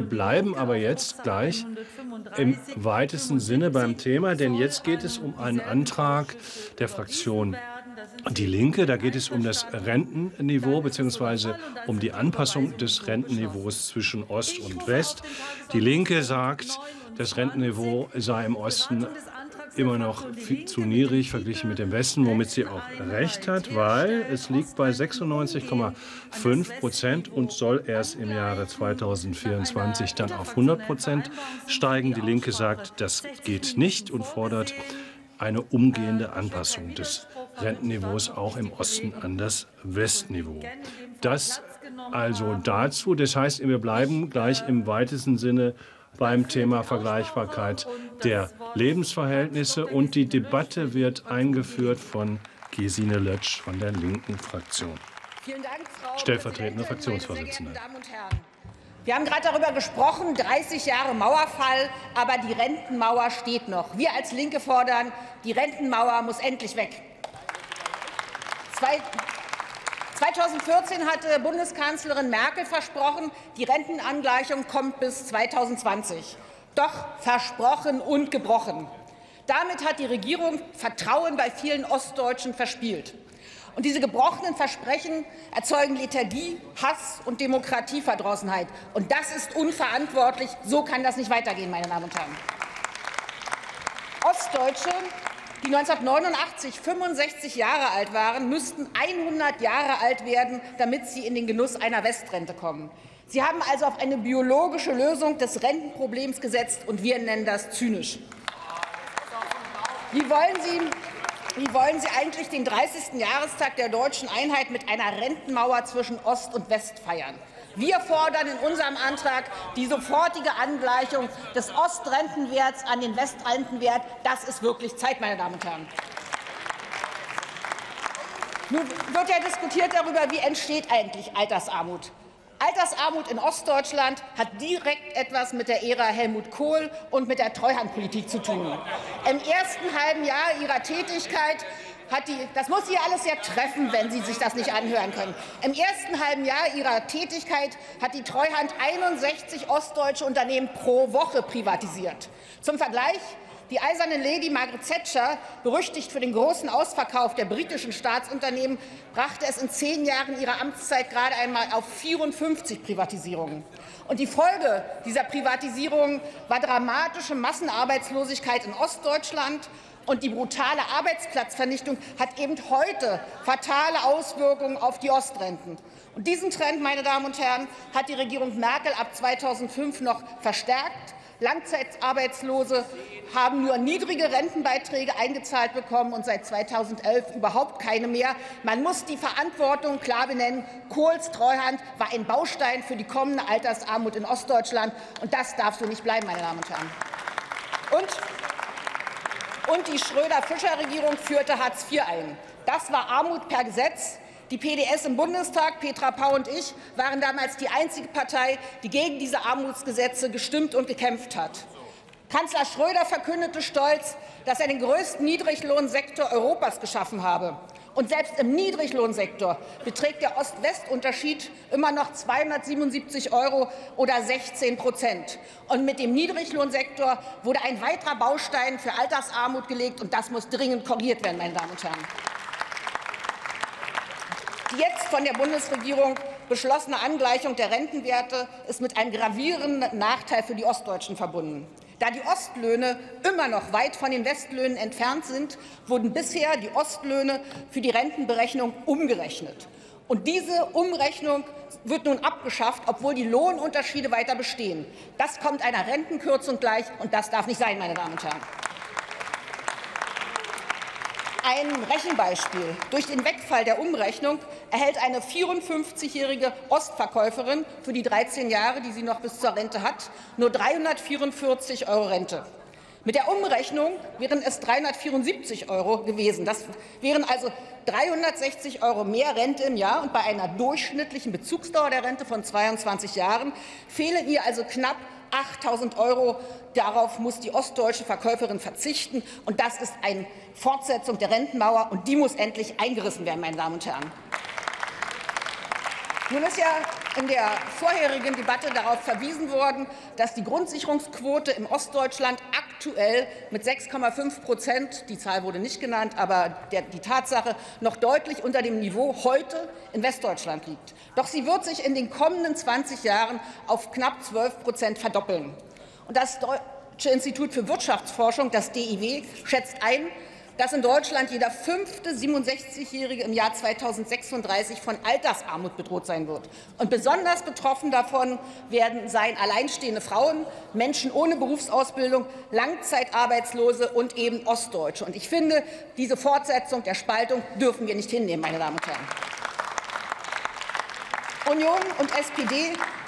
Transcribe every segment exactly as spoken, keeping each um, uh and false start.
Wir bleiben aber jetzt gleich im weitesten Sinne beim Thema, denn jetzt geht es um einen Antrag der Fraktion Die Linke. Da geht es um das Rentenniveau bzw. um die Anpassung des Rentenniveaus zwischen Ost und West. Die Linke sagt, das Rentenniveau sei im Osten immer noch zu niedrig verglichen mit dem Westen, womit sie auch recht hat, weil es liegt bei sechsundneunzig Komma fünf Prozent und soll erst im Jahre zweitausendvierundzwanzig dann auf hundert Prozent steigen. Die Linke sagt, das geht nicht und fordert eine umgehende Anpassung des Rentenniveaus auch im Osten an das Westniveau. Das also dazu. Das heißt, wir bleiben gleich im weitesten Sinne beim Thema Vergleichbarkeit der Lebensverhältnisse. Und die Debatte wird eingeführt von Gesine Lötzsch von der linken Fraktion. Vielen Dank, Frau stellvertretende Fraktionsvorsitzende. Meine sehr geehrten Damen und Herren, wir haben gerade darüber gesprochen, dreißig Jahre Mauerfall, aber die Rentenmauer steht noch. Wir als Linke fordern, die Rentenmauer muss endlich weg. Zwei zweitausendvierzehn hatte Bundeskanzlerin Merkel versprochen, die Rentenangleichung kommt bis zweitausendzwanzig. Doch versprochen und gebrochen. Damit hat die Regierung Vertrauen bei vielen Ostdeutschen verspielt. Und diese gebrochenen Versprechen erzeugen Lethargie, Hass und Demokratieverdrossenheit. Und das ist unverantwortlich. So kann das nicht weitergehen, meine Damen und Herren. Ostdeutsche, die neunzehnhundertneunundachtzig fünfundsechzig Jahre alt waren, müssten hundert Jahre alt werden, damit sie in den Genuss einer Westrente kommen. Sie haben also auf eine biologische Lösung des Rentenproblems gesetzt, und wir nennen das zynisch. Wie wollen Sie, wie wollen Sie eigentlich den dreißigsten Jahrestag der deutschen Einheit mit einer Rentenmauer zwischen Ost und West feiern? Wir fordern in unserem Antrag die sofortige Angleichung des Ostrentenwerts an den Westrentenwert. Das ist wirklich Zeit, meine Damen und Herren. Nun wird ja diskutiert darüber, wie entsteht eigentlich Altersarmut. Altersarmut in Ostdeutschland hat direkt etwas mit der Ära Helmut Kohl und mit der Treuhandpolitik zu tun. Im ersten halben Jahr ihrer Tätigkeit Hat die, das muss Sie alles sehr treffen, wenn Sie sich das nicht anhören können. Im ersten halben Jahr ihrer Tätigkeit hat die Treuhand einundsechzig ostdeutsche Unternehmen pro Woche privatisiert. Zum Vergleich: die eiserne Lady Margaret Thatcher, berüchtigt für den großen Ausverkauf der britischen Staatsunternehmen, brachte es in zehn Jahren ihrer Amtszeit gerade einmal auf vierundfünfzig Privatisierungen. Und die Folge dieser Privatisierungen war dramatische Massenarbeitslosigkeit in Ostdeutschland. Und die brutale Arbeitsplatzvernichtung hat eben heute fatale Auswirkungen auf die Ostrenten. Und diesen Trend, meine Damen und Herren, hat die Regierung Merkel ab zweitausendfünf noch verstärkt. Langzeitarbeitslose haben nur niedrige Rentenbeiträge eingezahlt bekommen und seit zweitausendelf überhaupt keine mehr. Man muss die Verantwortung klar benennen. Kohls Treuhand war ein Baustein für die kommende Altersarmut in Ostdeutschland. Und das darf so nicht bleiben, meine Damen und Herren. Und Und die Schröder-Fischer-Regierung führte Hartz vier ein. Das war Armut per Gesetz. Die P D S im Bundestag, Petra Pau und ich, waren damals die einzige Partei, die gegen diese Armutsgesetze gestimmt und gekämpft hat. Kanzler Schröder verkündete stolz, dass er den größten Niedriglohnsektor Europas geschaffen habe. Und selbst im Niedriglohnsektor beträgt der Ost-West-Unterschied immer noch zweihundertsiebenundsiebzig Euro oder sechzehn Prozent. Und mit dem Niedriglohnsektor wurde ein weiterer Baustein für Altersarmut gelegt, und das muss dringend korrigiert werden, meine Damen und Herren. Die jetzt von der Bundesregierung beschlossene Angleichung der Rentenwerte ist mit einem gravierenden Nachteil für die Ostdeutschen verbunden. Da die Ostlöhne immer noch weit von den Westlöhnen entfernt sind, wurden bisher die Ostlöhne für die Rentenberechnung umgerechnet. Und diese Umrechnung wird nun abgeschafft, obwohl die Lohnunterschiede weiter bestehen. Das kommt einer Rentenkürzung gleich, und das darf nicht sein, meine Damen und Herren. Ein Rechenbeispiel. Durch den Wegfall der Umrechnung erhält eine vierundfünfzigjährige Ostverkäuferin für die dreizehn Jahre, die sie noch bis zur Rente hat, nur dreihundertvierundvierzig Euro Rente. Mit der Umrechnung wären es dreihundertvierundsiebzig Euro gewesen. Das wären also dreihundertsechzig Euro mehr Rente im Jahr. Und bei einer durchschnittlichen Bezugsdauer der Rente von zweiundzwanzig Jahren fehlen ihr also knapp achttausend Euro. Darauf muss die ostdeutsche Verkäuferin verzichten. Und das ist eine Fortsetzung der Rentenmauer, und die muss endlich eingerissen werden, meine Damen und Herren. Nun ist ja in der vorherigen Debatte darauf verwiesen worden, dass die Grundsicherungsquote im Ostdeutschland aktuell mit sechs Komma fünf Prozent, die Zahl wurde nicht genannt, aber der, die Tatsache, noch deutlich unter dem Niveau heute in Westdeutschland liegt. Doch sie wird sich in den kommenden zwanzig Jahren auf knapp zwölf Prozent verdoppeln. Und das Deutsche Institut für Wirtschaftsforschung, das D I W, schätzt ein, dass in Deutschland jeder fünfte siebenundsechzigjährige im Jahr zweitausendsechsunddreißig von Altersarmut bedroht sein wird. Und besonders betroffen davon werden sein alleinstehende Frauen, Menschen ohne Berufsausbildung, Langzeitarbeitslose und eben Ostdeutsche. Und ich finde, diese Fortsetzung der Spaltung dürfen wir nicht hinnehmen, meine Damen und Herren. Union und S P D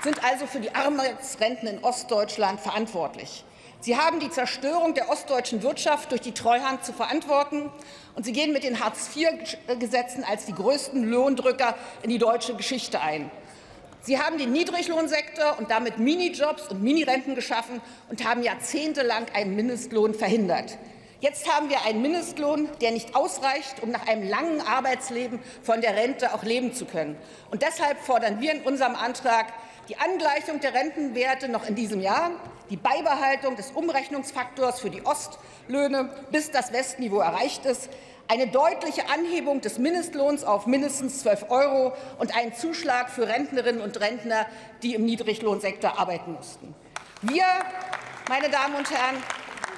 sind also für die Armutsrenten in Ostdeutschland verantwortlich. Sie haben die Zerstörung der ostdeutschen Wirtschaft durch die Treuhand zu verantworten, und sie gehen mit den Hartz vier Gesetzen als die größten Lohndrücker in die deutsche Geschichte ein. Sie haben den Niedriglohnsektor und damit Minijobs und Minirenten geschaffen und haben jahrzehntelang einen Mindestlohn verhindert. Jetzt haben wir einen Mindestlohn, der nicht ausreicht, um nach einem langen Arbeitsleben von der Rente auch leben zu können. Und deshalb fordern wir in unserem Antrag die Angleichung der Rentenwerte noch in diesem Jahr, die Beibehaltung des Umrechnungsfaktors für die Ostlöhne, bis das Westniveau erreicht ist, eine deutliche Anhebung des Mindestlohns auf mindestens zwölf Euro und einen Zuschlag für Rentnerinnen und Rentner, die im Niedriglohnsektor arbeiten mussten. Wir, meine Damen und Herren,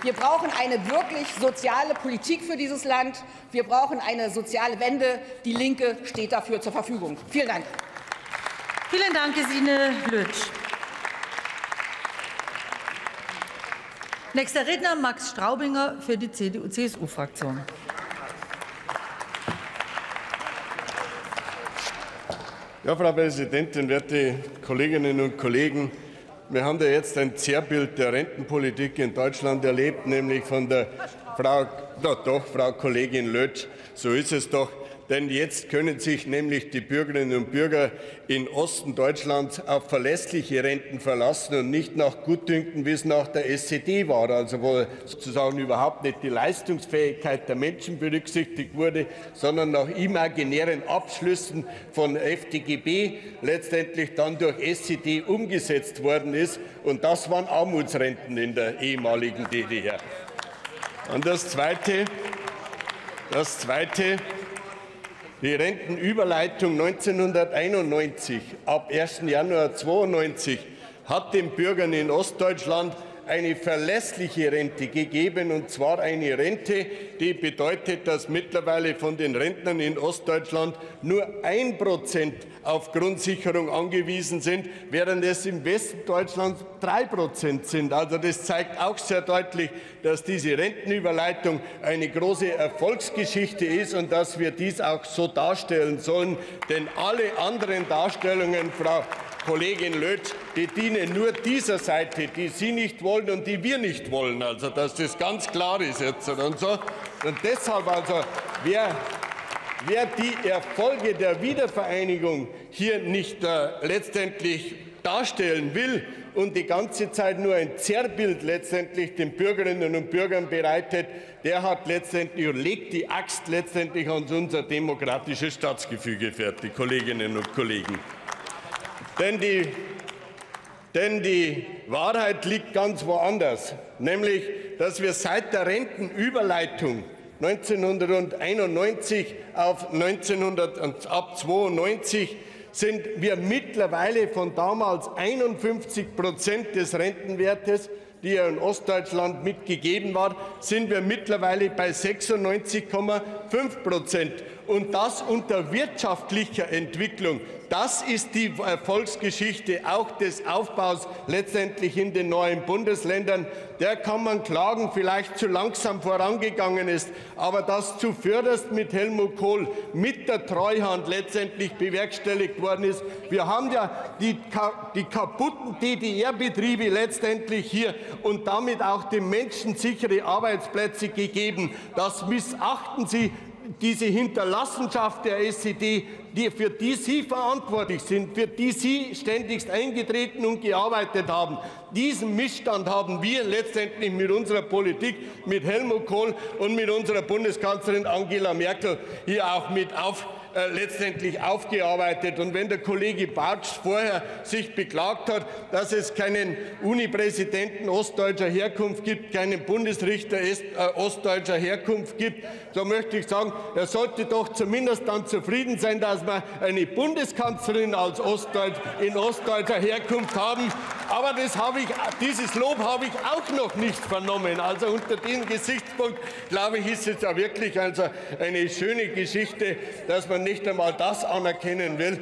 wir brauchen eine wirklich soziale Politik für dieses Land. Wir brauchen eine soziale Wende. Die Linke steht dafür zur Verfügung. Vielen Dank. Vielen Dank, Gesine Lötzsch. Nächster Redner Max Straubinger für die C D U C S U Fraktion. Ja, Frau Präsidentin, werte Kolleginnen und Kollegen! Wir haben da jetzt ein Zerrbild der Rentenpolitik in Deutschland erlebt, nämlich von der Frau, doch, doch, Frau Kollegin Lötzsch. So ist es doch. Denn jetzt können sich nämlich die Bürgerinnen und Bürger im Osten Deutschlands auf verlässliche Renten verlassen und nicht nach Gutdünken, wie es nach der S E D war, also wo sozusagen überhaupt nicht die Leistungsfähigkeit der Menschen berücksichtigt wurde, sondern nach imaginären Abschlüssen von F D G B letztendlich dann durch S E D umgesetzt worden ist. Und das waren Armutsrenten in der ehemaligen D D R. Und das Zweite, das Zweite, die Rentenüberleitung neunzehnhunderteinundneunzig ab ersten Januar zweiundneunzig hat den Bürgern in Ostdeutschland eine verlässliche Rente gegeben, und zwar eine Rente, die bedeutet, dass mittlerweile von den Rentnern in Ostdeutschland nur ein Prozent auf Grundsicherung angewiesen sind, während es im Westen Deutschlands drei Prozent sind. Also das zeigt auch sehr deutlich, dass diese Rentenüberleitung eine große Erfolgsgeschichte ist und dass wir dies auch so darstellen sollen. Denn alle anderen Darstellungen, Frau Kollegin Lötzsch, die dienen nur dieser Seite, die Sie nicht wollen und die wir nicht wollen. Also dass das ganz klar ist jetzt und so. Und deshalb also, wer Wer die Erfolge der Wiedervereinigung hier nicht äh, letztendlich darstellen will und die ganze Zeit nur ein Zerrbild letztendlich den Bürgerinnen und Bürgern bereitet, der hat letztendlich legt die Axt letztendlich an unser demokratisches Staatsgefüge, verehrte Kolleginnen und Kollegen. Denn die, denn die Wahrheit liegt ganz woanders, nämlich, dass wir seit der Rentenüberleitung neunzehnhunderteinundneunzig auf neunzehnhundertzweiundneunzig sind wir mittlerweile von damals einundfünfzig Prozent des Rentenwertes, die ja in Ostdeutschland mitgegeben war, sind wir mittlerweile bei sechsundneunzig Komma fünf Prozent. Und das unter wirtschaftlicher Entwicklung. Das ist die Erfolgsgeschichte auch des Aufbaus letztendlich in den neuen Bundesländern. Der kann man klagen, vielleicht zu langsam vorangegangen ist, aber das zuvörderst mit Helmut Kohl, mit der Treuhand letztendlich bewerkstelligt worden ist. Wir haben ja die, die kaputten D D R-Betriebe letztendlich hier und damit auch den Menschen sichere Arbeitsplätze gegeben. Das missachten Sie. Diese Hinterlassenschaft der S E D, die, für die Sie verantwortlich sind, für die Sie ständigst eingetreten und gearbeitet haben. Diesen Missstand haben wir letztendlich mit unserer Politik, mit Helmut Kohl und mit unserer Bundeskanzlerin Angela Merkel hier auch mit auf, äh, letztendlich aufgearbeitet. Und wenn der Kollege Bartsch vorher sich beklagt hat, dass es keinen Unipräsidenten ostdeutscher Herkunft gibt, keinen Bundesrichter äh, ostdeutscher Herkunft gibt, so möchte ich sagen, er sollte doch zumindest dann zufrieden sein, dass wir eine Bundeskanzlerin als Ostdeutsch, in ostdeutscher Herkunft haben. Aber das habe ich, dieses Lob habe ich auch noch nicht vernommen. Also unter diesem Gesichtspunkt, glaube ich, ist es ja wirklich also eine schöne Geschichte, dass man nicht einmal das anerkennen will,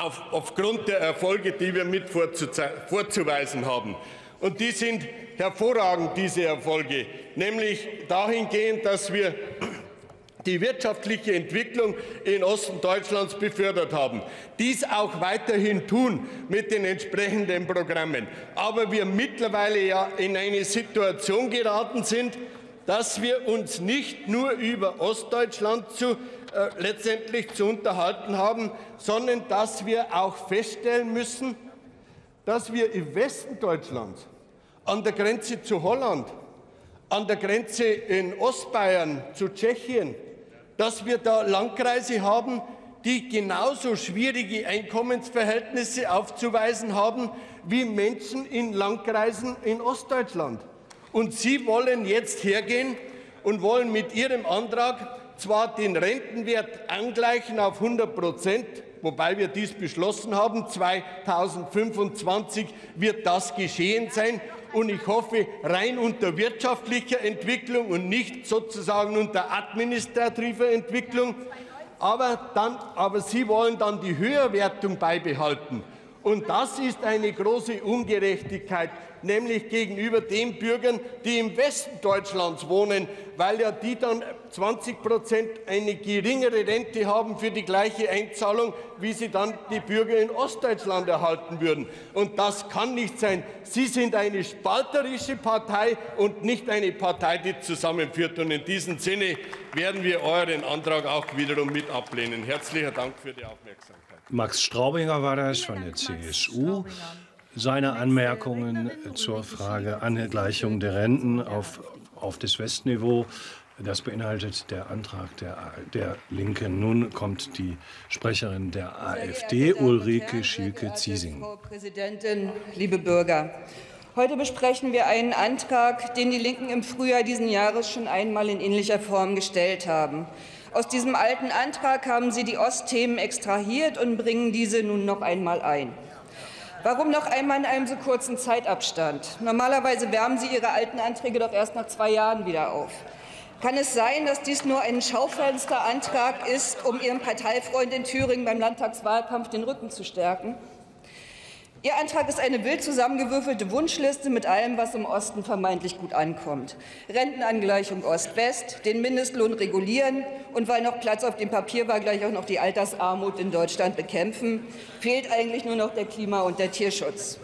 auf, aufgrund der Erfolge, die wir mit vorzuweisen haben. Und die sind hervorragend, diese Erfolge, nämlich dahingehend, dass wir die wirtschaftliche Entwicklung im Osten Deutschlands befördert haben. Dies auch weiterhin tun mit den entsprechenden Programmen. Aber wir mittlerweile ja in eine Situation geraten sind, dass wir uns nicht nur über Ostdeutschland zu, äh, letztendlich zu unterhalten haben, sondern dass wir auch feststellen müssen, dass wir im Westen Deutschlands, an der Grenze zu Holland, an der Grenze in Ostbayern zu Tschechien, dass wir da Landkreise haben, die genauso schwierige Einkommensverhältnisse aufzuweisen haben wie Menschen in Landkreisen in Ostdeutschland. Und Sie wollen jetzt hergehen und wollen mit Ihrem Antrag zwar den Rentenwert angleichen auf hundert Prozent, wobei wir dies beschlossen haben, zweitausendfünfundzwanzig wird das geschehen sein. Und ich hoffe, rein unter wirtschaftlicher Entwicklung und nicht sozusagen unter administrativer Entwicklung. Aber, dann, aber Sie wollen dann die Höherwertung beibehalten. Und das ist eine große Ungerechtigkeit, nämlich gegenüber den Bürgern, die im Westen Deutschlands wohnen, weil ja die dann zwanzig Prozent eine geringere Rente haben für die gleiche Einzahlung, wie sie dann die Bürger in Ostdeutschland erhalten würden. Und das kann nicht sein. Sie sind eine spalterische Partei und nicht eine Partei, die zusammenführt. Und in diesem Sinne werden wir euren Antrag auch wiederum mit ablehnen. Herzlichen Dank für die Aufmerksamkeit. Max Straubinger war das von der C S U. Seine Anmerkungen zur Frage Angleichung der Renten auf, auf das Westniveau, das beinhaltet der Antrag der, der Linken. Nun kommt die Sprecherin der A f D, Ulrike Schilke-Ziesing. Frau Präsidentin, liebe Bürger! Heute besprechen wir einen Antrag, den die Linken im Frühjahr diesen Jahres schon einmal in ähnlicher Form gestellt haben. Aus diesem alten Antrag haben Sie die Ostthemen extrahiert und bringen diese nun noch einmal ein. Warum noch einmal in einem so kurzen Zeitabstand? Normalerweise wärmen Sie Ihre alten Anträge doch erst nach zwei Jahren wieder auf. Kann es sein, dass dies nur ein Schaufensterantrag ist, um Ihrem Parteifreund in Thüringen beim Landtagswahlkampf den Rücken zu stärken? Ihr Antrag ist eine wild zusammengewürfelte Wunschliste mit allem, was im Osten vermeintlich gut ankommt. Rentenangleichung Ost-West, den Mindestlohn regulieren und weil noch Platz auf dem Papier war, gleich auch noch die Altersarmut in Deutschland bekämpfen, fehlt eigentlich nur noch der Klima- und der Tierschutz.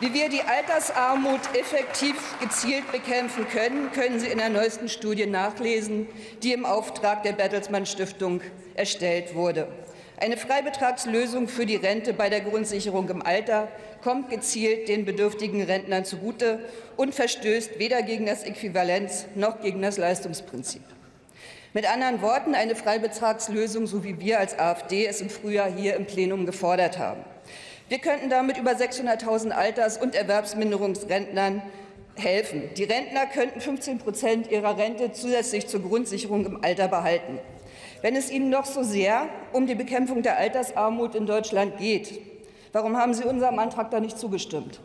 Wie wir die Altersarmut effektiv gezielt bekämpfen können, können Sie in der neuesten Studie nachlesen, die im Auftrag der Bertelsmann-Stiftung erstellt wurde. Eine Freibetragslösung für die Rente bei der Grundsicherung im Alter kommt gezielt den bedürftigen Rentnern zugute und verstößt weder gegen das Äquivalenz- noch gegen das Leistungsprinzip. Mit anderen Worten, eine Freibetragslösung, so wie wir als A f D es im Frühjahr hier im Plenum gefordert haben. Wir könnten damit über sechshunderttausend Alters- und Erwerbsminderungsrentnern helfen. Die Rentner könnten fünfzehn Prozent ihrer Rente zusätzlich zur Grundsicherung im Alter behalten. Wenn es Ihnen doch so sehr um die Bekämpfung der Altersarmut in Deutschland geht, warum haben Sie unserem Antrag da nicht zugestimmt?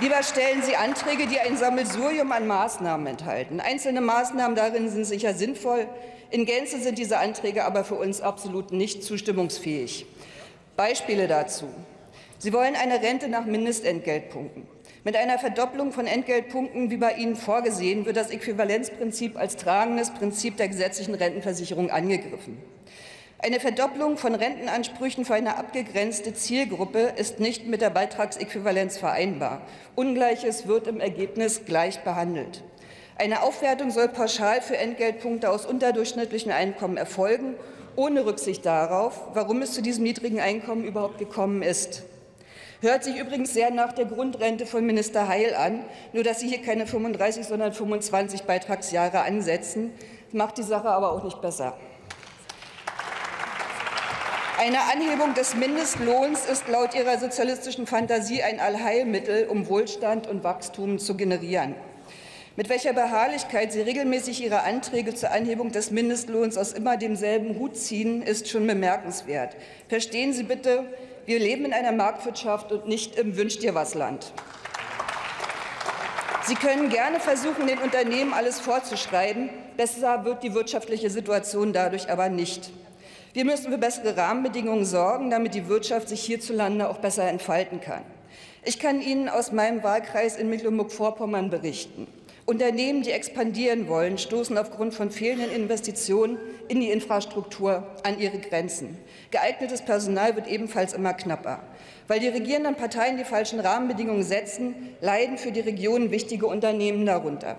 Lieber stellen Sie Anträge, die ein Sammelsurium an Maßnahmen enthalten. Einzelne Maßnahmen darin sind sicher sinnvoll. In Gänze sind diese Anträge aber für uns absolut nicht zustimmungsfähig. Beispiele dazu. Sie wollen eine Rente nach Mindestentgeltpunkten. Mit einer Verdopplung von Entgeltpunkten, wie bei Ihnen vorgesehen, wird das Äquivalenzprinzip als tragendes Prinzip der gesetzlichen Rentenversicherung angegriffen. Eine Verdopplung von Rentenansprüchen für eine abgegrenzte Zielgruppe ist nicht mit der Beitragsäquivalenz vereinbar. Ungleiches wird im Ergebnis gleich behandelt. Eine Aufwertung soll pauschal für Entgeltpunkte aus unterdurchschnittlichen Einkommen erfolgen, ohne Rücksicht darauf, warum es zu diesem niedrigen Einkommen überhaupt gekommen ist. Hört sich übrigens sehr nach der Grundrente von Minister Heil an, nur dass Sie hier keine fünfunddreißig, sondern fünfundzwanzig Beitragsjahre ansetzen. macht die Sache aber auch nicht besser. Eine Anhebung des Mindestlohns ist laut Ihrer sozialistischen Fantasie ein Allheilmittel, um Wohlstand und Wachstum zu generieren. Mit welcher Beharrlichkeit Sie regelmäßig Ihre Anträge zur Anhebung des Mindestlohns aus immer demselben Hut ziehen, ist schon bemerkenswert. Verstehen Sie bitte, wir leben in einer Marktwirtschaft und nicht im Wünsch-dir-was-Land. Sie können gerne versuchen, den Unternehmen alles vorzuschreiben. Besser wird die wirtschaftliche Situation dadurch aber nicht. Wir müssen für bessere Rahmenbedingungen sorgen, damit die Wirtschaft sich hierzulande auch besser entfalten kann. Ich kann Ihnen aus meinem Wahlkreis in Mecklenburg-Vorpommern berichten. Unternehmen, die expandieren wollen, stoßen aufgrund von fehlenden Investitionen in die Infrastruktur an ihre Grenzen. Geeignetes Personal wird ebenfalls immer knapper. Weil die regierenden Parteien die falschen Rahmenbedingungen setzen, leiden für die Region wichtige Unternehmen darunter.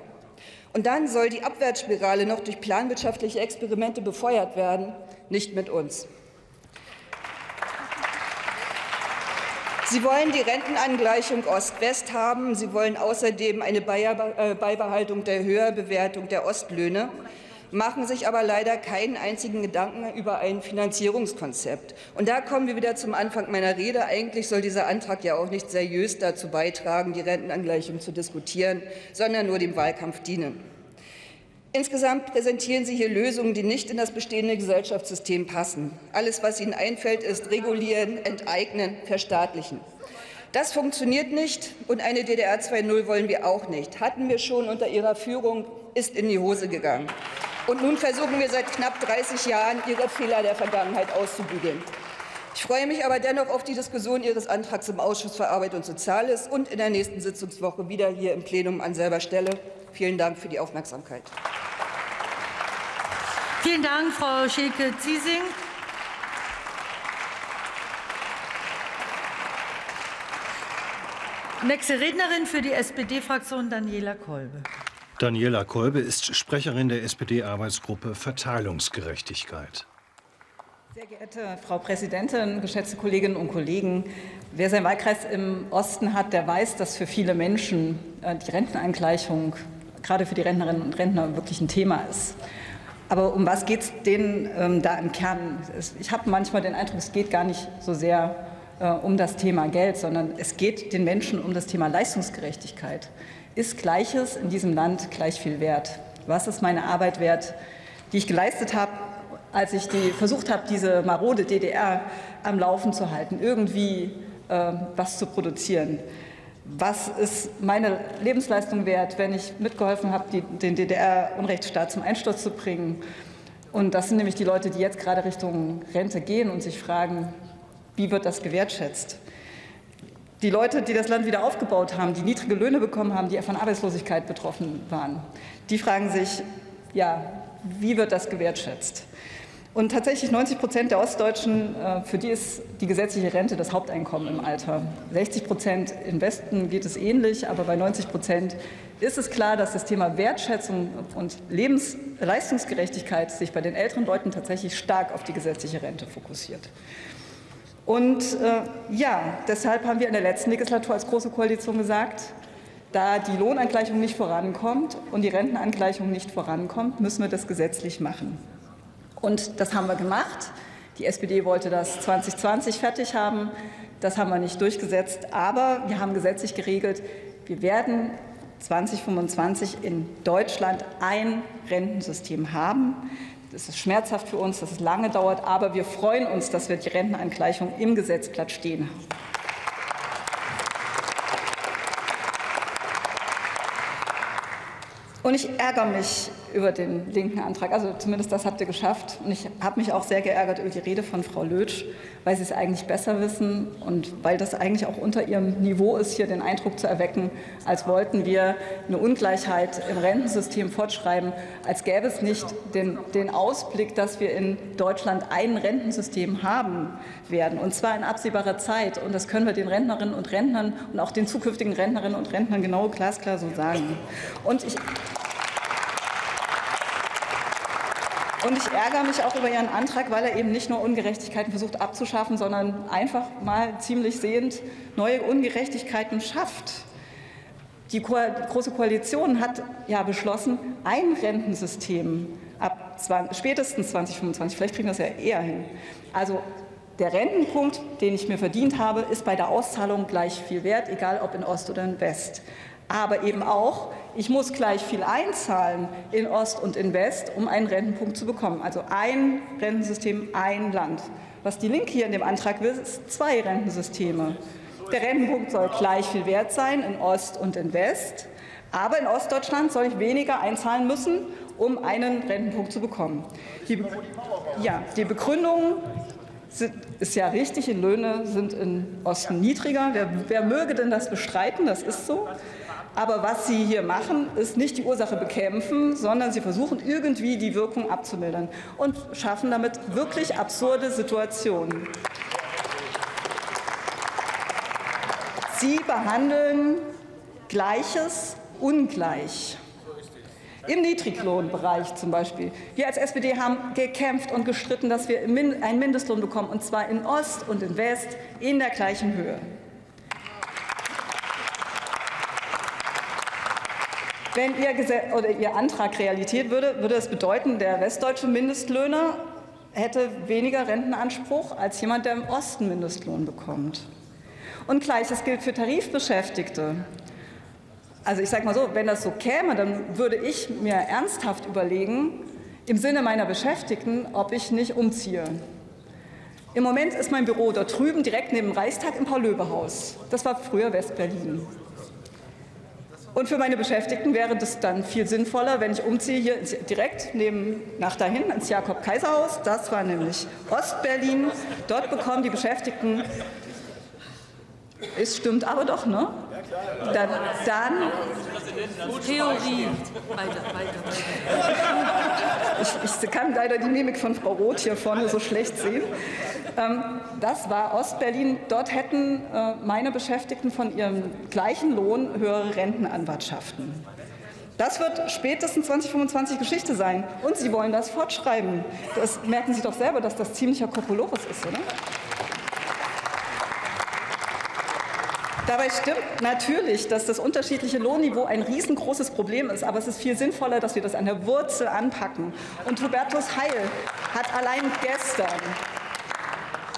Und dann soll die Abwärtsspirale noch durch planwirtschaftliche Experimente befeuert werden? Nicht mit uns. Sie wollen die Rentenangleichung Ost-West haben. Sie wollen außerdem eine Beibehaltung der Höherbewertung der Ostlöhne, machen sich aber leider keinen einzigen Gedanken über ein Finanzierungskonzept. Und da kommen wir wieder zum Anfang meiner Rede. Eigentlich soll dieser Antrag ja auch nicht seriös dazu beitragen, die Rentenangleichung zu diskutieren, sondern nur dem Wahlkampf dienen. Insgesamt präsentieren Sie hier Lösungen, die nicht in das bestehende Gesellschaftssystem passen. Alles, was Ihnen einfällt, ist regulieren, enteignen, verstaatlichen. Das funktioniert nicht, und eine D D R zwei Punkt null wollen wir auch nicht. Hatten wir schon unter Ihrer Führung, ist in die Hose gegangen. Und nun versuchen wir seit knapp dreißig Jahren, Ihre Fehler der Vergangenheit auszubügeln. Ich freue mich aber dennoch auf die Diskussion Ihres Antrags im Ausschuss für Arbeit und Soziales und in der nächsten Sitzungswoche wieder hier im Plenum an selber Stelle. Vielen Dank für die Aufmerksamkeit. Vielen Dank, Frau Schilke-Ziesing. Nächste Rednerin für die S P D-Fraktion, Daniela Kolbe. Daniela Kolbe ist Sprecherin der S P D-Arbeitsgruppe Verteilungsgerechtigkeit. Sehr geehrte Frau Präsidentin, geschätzte Kolleginnen und Kollegen! Wer seinen Wahlkreis im Osten hat, der weiß, dass für viele Menschen die Rentenangleichung, gerade für die Rentnerinnen und Rentner, wirklich ein Thema ist. Aber um was geht es denen ähm, da im Kern? Ich habe manchmal den Eindruck, es geht gar nicht so sehr äh, um das Thema Geld, sondern es geht den Menschen um das Thema Leistungsgerechtigkeit. Ist Gleiches in diesem Land gleich viel wert? Was ist meine Arbeit wert, die ich geleistet habe, als ich die, versucht habe, diese marode D D R am Laufen zu halten, irgendwie äh, was zu produzieren? Was ist meine Lebensleistung wert, wenn ich mitgeholfen habe, die, den D D R-Unrechtsstaat zum Einsturz zu bringen? Und das sind nämlich die Leute, die jetzt gerade Richtung Rente gehen und sich fragen, wie wird das gewertschätzt? Die Leute, die das Land wieder aufgebaut haben, die niedrige Löhne bekommen haben, die von Arbeitslosigkeit betroffen waren, die fragen sich, ja, wie wird das gewertschätzt? Und tatsächlich neunzig Prozent der Ostdeutschen, für die ist die gesetzliche Rente das Haupteinkommen im Alter. sechzig Prozent im Westen geht es ähnlich, aber bei neunzig Prozent ist es klar, dass das Thema Wertschätzung und Lebensleistungsgerechtigkeit sich bei den älteren Leuten tatsächlich stark auf die gesetzliche Rente fokussiert. Und äh, ja, deshalb haben wir in der letzten Legislatur als Große Koalition gesagt, da die Lohnangleichung nicht vorankommt und die Rentenangleichung nicht vorankommt, müssen wir das gesetzlich machen. Und das haben wir gemacht. Die S P D wollte das zwanzig zwanzig fertig haben. Das haben wir nicht durchgesetzt. Aber wir haben gesetzlich geregelt, wir werden zwanzig fünfundzwanzig in Deutschland ein Rentensystem haben. Das ist schmerzhaft für uns, dass es lange dauert. Aber wir freuen uns, dass wir die Rentenangleichung im Gesetzblatt stehen haben. Und ich ärgere mich über den linken Antrag. Also zumindest das habt ihr geschafft. Und ich habe mich auch sehr geärgert über die Rede von Frau Lötzsch, weil Sie es eigentlich besser wissen und weil das eigentlich auch unter Ihrem Niveau ist, hier den Eindruck zu erwecken, als wollten wir eine Ungleichheit im Rentensystem fortschreiben, als gäbe es nicht den, den Ausblick, dass wir in Deutschland ein Rentensystem haben werden, und zwar in absehbarer Zeit. Und das können wir den Rentnerinnen und Rentnern und auch den zukünftigen Rentnerinnen und Rentnern genau glasklar so sagen. Und ich Und ich ärgere mich auch über Ihren Antrag, weil er eben nicht nur Ungerechtigkeiten versucht abzuschaffen, sondern einfach mal ziemlich sehend neue Ungerechtigkeiten schafft. Die Große Koalition hat ja beschlossen, ein Rentensystem ab spätestens zwanzig fünfundzwanzig, vielleicht kriegen wir das ja eher hin. Also der Rentenpunkt, den ich mir verdient habe, ist bei der Auszahlung gleich viel wert, egal ob in Ost oder in West. Aber eben auch, ich muss gleich viel einzahlen in Ost und in West, um einen Rentenpunkt zu bekommen. Also ein Rentensystem, ein Land. Was die Linke hier in dem Antrag will, ist zwei Rentensysteme. Der Rentenpunkt soll gleich viel wert sein in Ost und in West. Aber in Ostdeutschland soll ich weniger einzahlen müssen, um einen Rentenpunkt zu bekommen. Die, Be ja, die Begründung sind, ist ja richtig, die Löhne sind im Osten niedriger. Wer, wer möge denn das bestreiten? Das ist so. Aber was Sie hier machen, ist nicht die Ursache bekämpfen, sondern Sie versuchen irgendwie die Wirkung abzumildern und schaffen damit wirklich absurde Situationen. Sie behandeln Gleiches ungleich. Im Niedriglohnbereich zum Beispiel. Wir als S P D haben gekämpft und gestritten, dass wir einen Mindestlohn bekommen, und zwar in Ost und in West in der gleichen Höhe. Wenn ihr, oder ihr Antrag Realität würde, würde das bedeuten, der westdeutsche Mindestlöhner hätte weniger Rentenanspruch als jemand, der im Osten Mindestlohn bekommt. Und Gleiches gilt für Tarifbeschäftigte. Also ich sage mal so, wenn das so käme, dann würde ich mir ernsthaft überlegen, im Sinne meiner Beschäftigten, ob ich nicht umziehe. Im Moment ist mein Büro dort drüben, direkt neben dem Reichstag im Paul-Löbe-Haus. Das war früher West-Berlin. Und für meine Beschäftigten wäre das dann viel sinnvoller, wenn ich umziehe hier direkt neben, nach dahin ins Jakob-Kaiser-Haus. Das war nämlich Ost-Berlin. Dort bekommen die Beschäftigten... Es stimmt aber doch, ne? Dann, dann Theorie. Weiter, weiter, weiter. Ich, ich kann leider die Mimik von Frau Roth hier vorne so schlecht sehen. Das war Ostberlin. Dort hätten meine Beschäftigten von ihrem gleichen Lohn höhere Rentenanwartschaften. Das wird spätestens zwanzig fünfundzwanzig Geschichte sein. Und Sie wollen das fortschreiben. Das merken Sie doch selber, dass das ziemlicher Kokolores ist, oder? Dabei stimmt natürlich, dass das unterschiedliche Lohnniveau ein riesengroßes Problem ist. Aber es ist viel sinnvoller, dass wir das an der Wurzel anpacken. Und Hubertus Heil hat allein gestern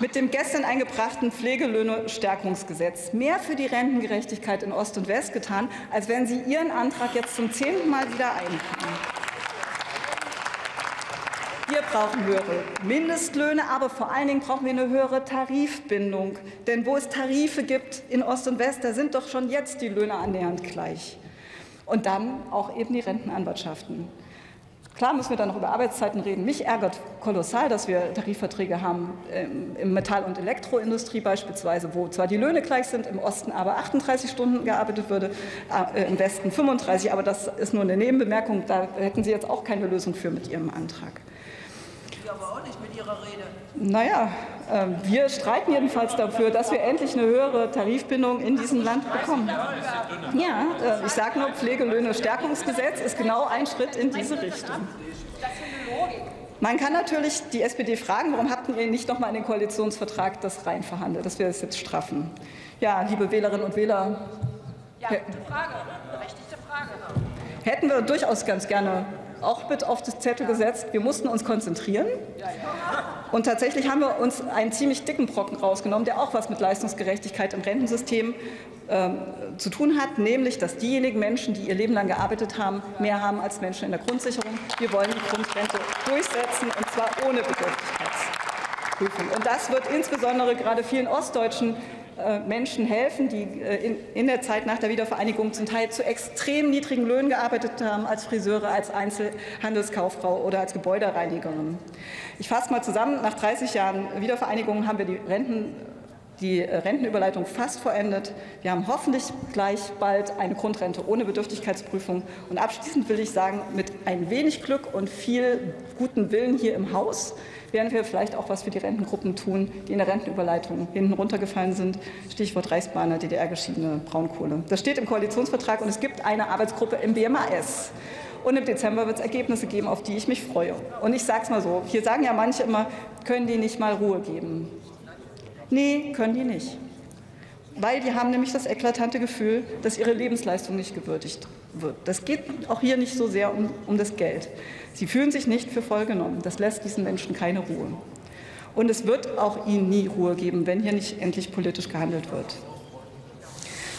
mit dem gestern eingebrachten Pflegelöhne-Stärkungsgesetz mehr für die Rentengerechtigkeit in Ost und West getan, als wenn Sie Ihren Antrag jetzt zum zehnten Mal wieder einbringen. Wir brauchen höhere Mindestlöhne, aber vor allen Dingen brauchen wir eine höhere Tarifbindung. Denn wo es Tarife gibt in Ost und West, da sind doch schon jetzt die Löhne annähernd gleich. Und dann auch eben die Rentenanwartschaften. Klar müssen wir dann noch über Arbeitszeiten reden. Mich ärgert kolossal, dass wir Tarifverträge haben im Metall- und Elektroindustrie beispielsweise, wo zwar die Löhne gleich sind, im Osten aber achtunddreißig Stunden gearbeitet würde, im Westen fünfunddreißig. Aber das ist nur eine Nebenbemerkung, da hätten Sie jetzt auch keine Lösung für mit Ihrem Antrag. Aber auch nicht mit Ihrer Rede. Naja, äh, wir streiten jedenfalls dafür, dass wir endlich eine höhere Tarifbindung in diesem Land bekommen. Ja, äh, ich sage nur, Pflegelöhne-Stärkungsgesetz ist genau ein Schritt in diese Richtung. Man kann natürlich die S P D fragen, warum habt ihr nicht noch mal in den Koalitionsvertrag das reinverhandelt, dass wir das jetzt straffen. Ja, liebe Wählerinnen und Wähler, ja, gute Frage, berechtigte Frage. Hätten wir durchaus ganz gerne auch mit auf das Zettel gesetzt. Wir mussten uns konzentrieren. Und tatsächlich haben wir uns einen ziemlich dicken Brocken rausgenommen, der auch was mit Leistungsgerechtigkeit im Rentensystem ähm, zu tun hat, nämlich, dass diejenigen Menschen, die ihr Leben lang gearbeitet haben, mehr haben als Menschen in der Grundsicherung. Wir wollen die Grundrente durchsetzen, und zwar ohne Bedürftigkeitsprüfung. Und das wird insbesondere gerade vielen Ostdeutschen Menschen helfen, die in der Zeit nach der Wiedervereinigung zum Teil zu extrem niedrigen Löhnen gearbeitet haben, als Friseure, als Einzelhandelskauffrau oder als Gebäudereinigerin. Ich fasse mal zusammen, nach dreißig Jahren Wiedervereinigung haben wir die, Renten, die Rentenüberleitung fast vollendet. Wir haben hoffentlich gleich bald eine Grundrente ohne Bedürftigkeitsprüfung. Und abschließend will ich sagen, mit ein wenig Glück und viel guten Willen hier im Haus werden wir vielleicht auch was für die Rentengruppen tun, die in der Rentenüberleitung hinten runtergefallen sind. Stichwort Reichsbahner, D D R-geschiedene Braunkohle. Das steht im Koalitionsvertrag, und es gibt eine Arbeitsgruppe im B M A S. Und im Dezember wird es Ergebnisse geben, auf die ich mich freue. Und ich sage es mal so, hier sagen ja manche immer, können die nicht mal Ruhe geben. Nee, können die nicht. weil die haben nämlich das eklatante Gefühl, dass ihre Lebensleistung nicht gewürdigt wird. Das geht auch hier nicht so sehr um, um das Geld. Sie fühlen sich nicht für voll genommen. Das lässt diesen Menschen keine Ruhe. Und es wird auch ihnen nie Ruhe geben, wenn hier nicht endlich politisch gehandelt wird.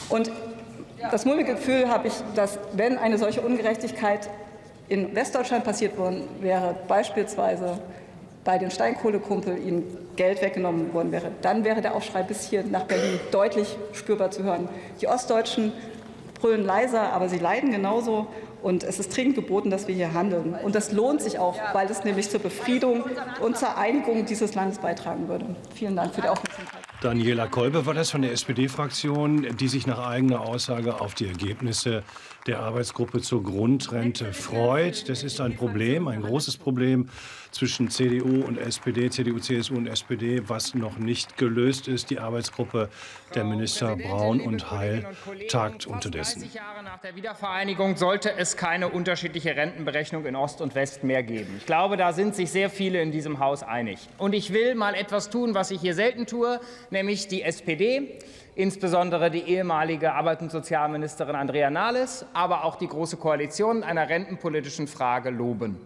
Und das mulmige Gefühl habe ich, dass, wenn eine solche Ungerechtigkeit in Westdeutschland passiert worden wäre, beispielsweise bei den Steinkohlekumpel ihnen Geld weggenommen worden wäre, dann wäre der Aufschrei bis hier nach Berlin deutlich spürbar zu hören. Die Ostdeutschen brüllen leiser, aber sie leiden genauso. Und es ist dringend geboten, dass wir hier handeln. Und das lohnt sich auch, weil es nämlich zur Befriedung und zur Einigung dieses Landes beitragen würde. Vielen Dank für die Aufmerksamkeit. Daniela Kolbe war das von der S P D-Fraktion, die sich nach eigener Aussage auf die Ergebnisse der Arbeitsgruppe zur Grundrente freut. Das ist ein Problem, ein großes Problem zwischen C D U und S P D, C D U, C S U und S P D, was noch nicht gelöst ist. Die Arbeitsgruppe der Minister Braun und Heil tagt unterdessen. dreißig Jahre nach der Wiedervereinigung sollte es keine unterschiedliche Rentenberechnung in Ost und West mehr geben. Ich glaube, da sind sich sehr viele in diesem Haus einig. Und ich will mal etwas tun, was ich hier selten tue, nämlich die S P D, insbesondere die ehemalige Arbeits- und Sozialministerin Andrea Nahles, aber auch die Große Koalition in einer rentenpolitischen Frage loben.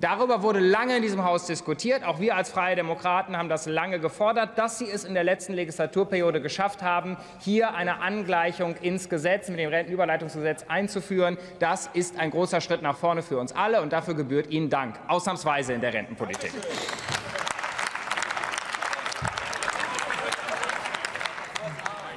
Darüber wurde lange in diesem Haus diskutiert. Auch wir als Freie Demokraten haben das lange gefordert, dass Sie es in der letzten Legislaturperiode geschafft haben, hier eine Angleichung ins Gesetz mit dem Rentenüberleitungsgesetz einzuführen. Das ist ein großer Schritt nach vorne für uns alle, und dafür gebührt Ihnen Dank, ausnahmsweise in der Rentenpolitik.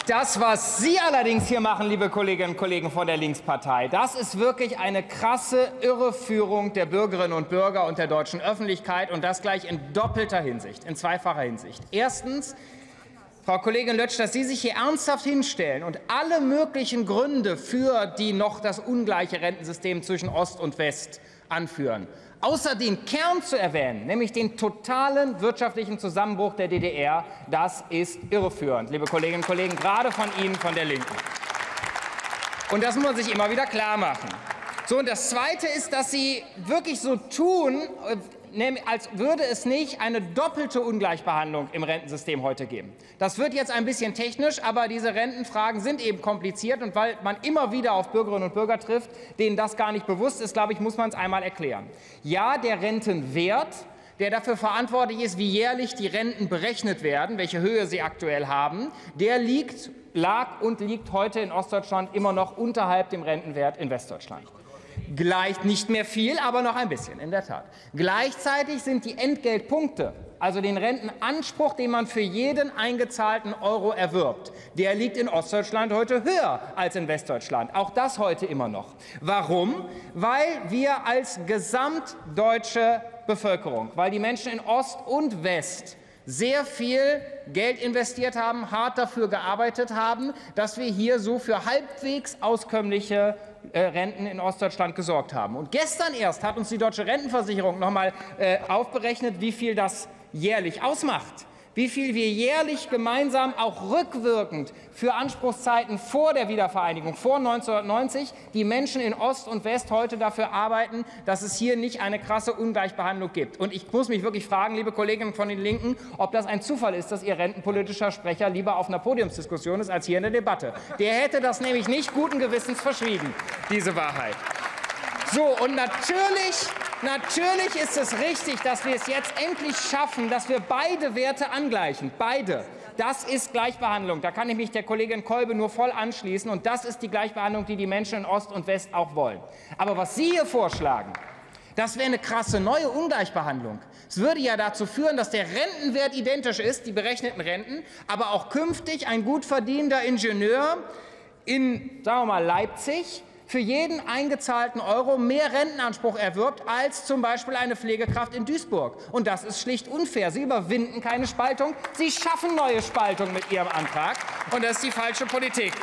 Das, was Sie allerdings hier machen, liebe Kolleginnen und Kollegen von der Linkspartei, das ist wirklich eine krasse Irreführung der Bürgerinnen und Bürger und der deutschen Öffentlichkeit, und das gleich in doppelter Hinsicht, in zweifacher Hinsicht. Erstens, Frau Kollegin Lötzsch, dass Sie sich hier ernsthaft hinstellen und alle möglichen Gründe für die noch das ungleiche Rentensystem zwischen Ost und West anführen, außer den Kern zu erwähnen, nämlich den totalen wirtschaftlichen Zusammenbruch der D D R, das ist irreführend, liebe Kolleginnen und Kollegen, gerade von Ihnen, von der Linken. Und das muss man sich immer wieder klar machen. So, und das Zweite ist, dass Sie wirklich so tun, als würde es nicht eine doppelte Ungleichbehandlung im Rentensystem heute geben. Das wird jetzt ein bisschen technisch, aber diese Rentenfragen sind eben kompliziert. Und weil man immer wieder auf Bürgerinnen und Bürger trifft, denen das gar nicht bewusst ist, glaube ich, muss man es einmal erklären. Ja, der Rentenwert, der dafür verantwortlich ist, wie jährlich die Renten berechnet werden, welche Höhe sie aktuell haben, der liegt, lag und liegt heute in Ostdeutschland immer noch unterhalb dem Rentenwert in Westdeutschland. Gleicht nicht mehr viel, aber noch ein bisschen, in der Tat. Gleichzeitig sind die Entgeltpunkte, also den Rentenanspruch, den man für jeden eingezahlten Euro erwirbt, der liegt in Ostdeutschland heute höher als in Westdeutschland. Auch das heute immer noch. Warum? Weil wir als gesamtdeutsche Bevölkerung, weil die Menschen in Ost und West sehr viel Geld investiert haben, hart dafür gearbeitet haben, dass wir hier so für halbwegs auskömmliche Renten in Ostdeutschland gesorgt haben. Und gestern erst hat uns die Deutsche Rentenversicherung noch mal äh, aufberechnet, wie viel das jährlich ausmacht, wie viel wir jährlich gemeinsam auch rückwirkend für Anspruchszeiten vor der Wiedervereinigung, vor neunzehnhundertneunzig, die Menschen in Ost und West heute dafür arbeiten, dass es hier nicht eine krasse Ungleichbehandlung gibt. Und ich muss mich wirklich fragen, liebe Kolleginnen von den Linken, ob das ein Zufall ist, dass Ihr rentenpolitischer Sprecher lieber auf einer Podiumsdiskussion ist als hier in der Debatte. Der hätte das nämlich nicht guten Gewissens verschwiegen, diese Wahrheit. So, und natürlich... Natürlich ist es richtig, dass wir es jetzt endlich schaffen, dass wir beide Werte angleichen. Beide. Das ist Gleichbehandlung. Da kann ich mich der Kollegin Kolbe nur voll anschließen. Und das ist die Gleichbehandlung, die die Menschen in Ost und West auch wollen. Aber was Sie hier vorschlagen, das wäre eine krasse neue Ungleichbehandlung. Es würde ja dazu führen, dass der Rentenwert identisch ist, die berechneten Renten, aber auch künftig ein gut verdienender Ingenieur in, sagen wir mal, Leipzig für jeden eingezahlten Euro mehr Rentenanspruch erwirbt als zum Beispiel eine Pflegekraft in Duisburg. Und das ist schlicht unfair. Sie überwinden keine Spaltung, Sie schaffen neue Spaltung mit Ihrem Antrag. Und das ist die falsche Politik.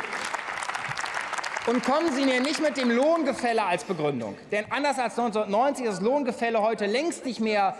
Und kommen Sie mir nicht mit dem Lohngefälle als Begründung. Denn anders als neunzehnhundertneunzig ist das Lohngefälle heute längst nicht mehr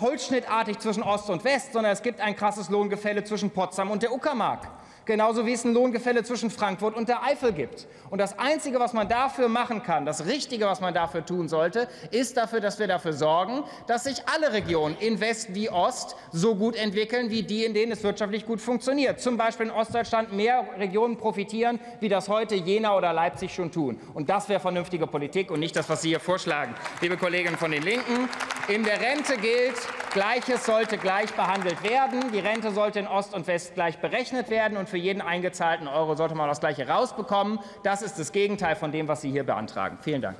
holzschnittartig zwischen Ost und West, sondern es gibt ein krasses Lohngefälle zwischen Potsdam und der Uckermark. genauso wie es ein Lohngefälle zwischen Frankfurt und der Eifel gibt. Und das Einzige, was man dafür machen kann, das Richtige, was man dafür tun sollte, ist dafür, dass wir dafür sorgen, dass sich alle Regionen in West wie Ost so gut entwickeln, wie die, in denen es wirtschaftlich gut funktioniert. Zum Beispiel in Ostdeutschland mehr Regionen profitieren, wie das heute Jena oder Leipzig schon tun. Und das wäre vernünftige Politik und nicht das, was Sie hier vorschlagen, liebe Kolleginnen von den Linken. In der Rente gilt, Gleiches sollte gleich behandelt werden. Die Rente sollte in Ost und West gleich berechnet werden. Und für jeden eingezahlten Euro sollte man das Gleiche rausbekommen. Das ist das Gegenteil von dem, was Sie hier beantragen. Vielen Dank.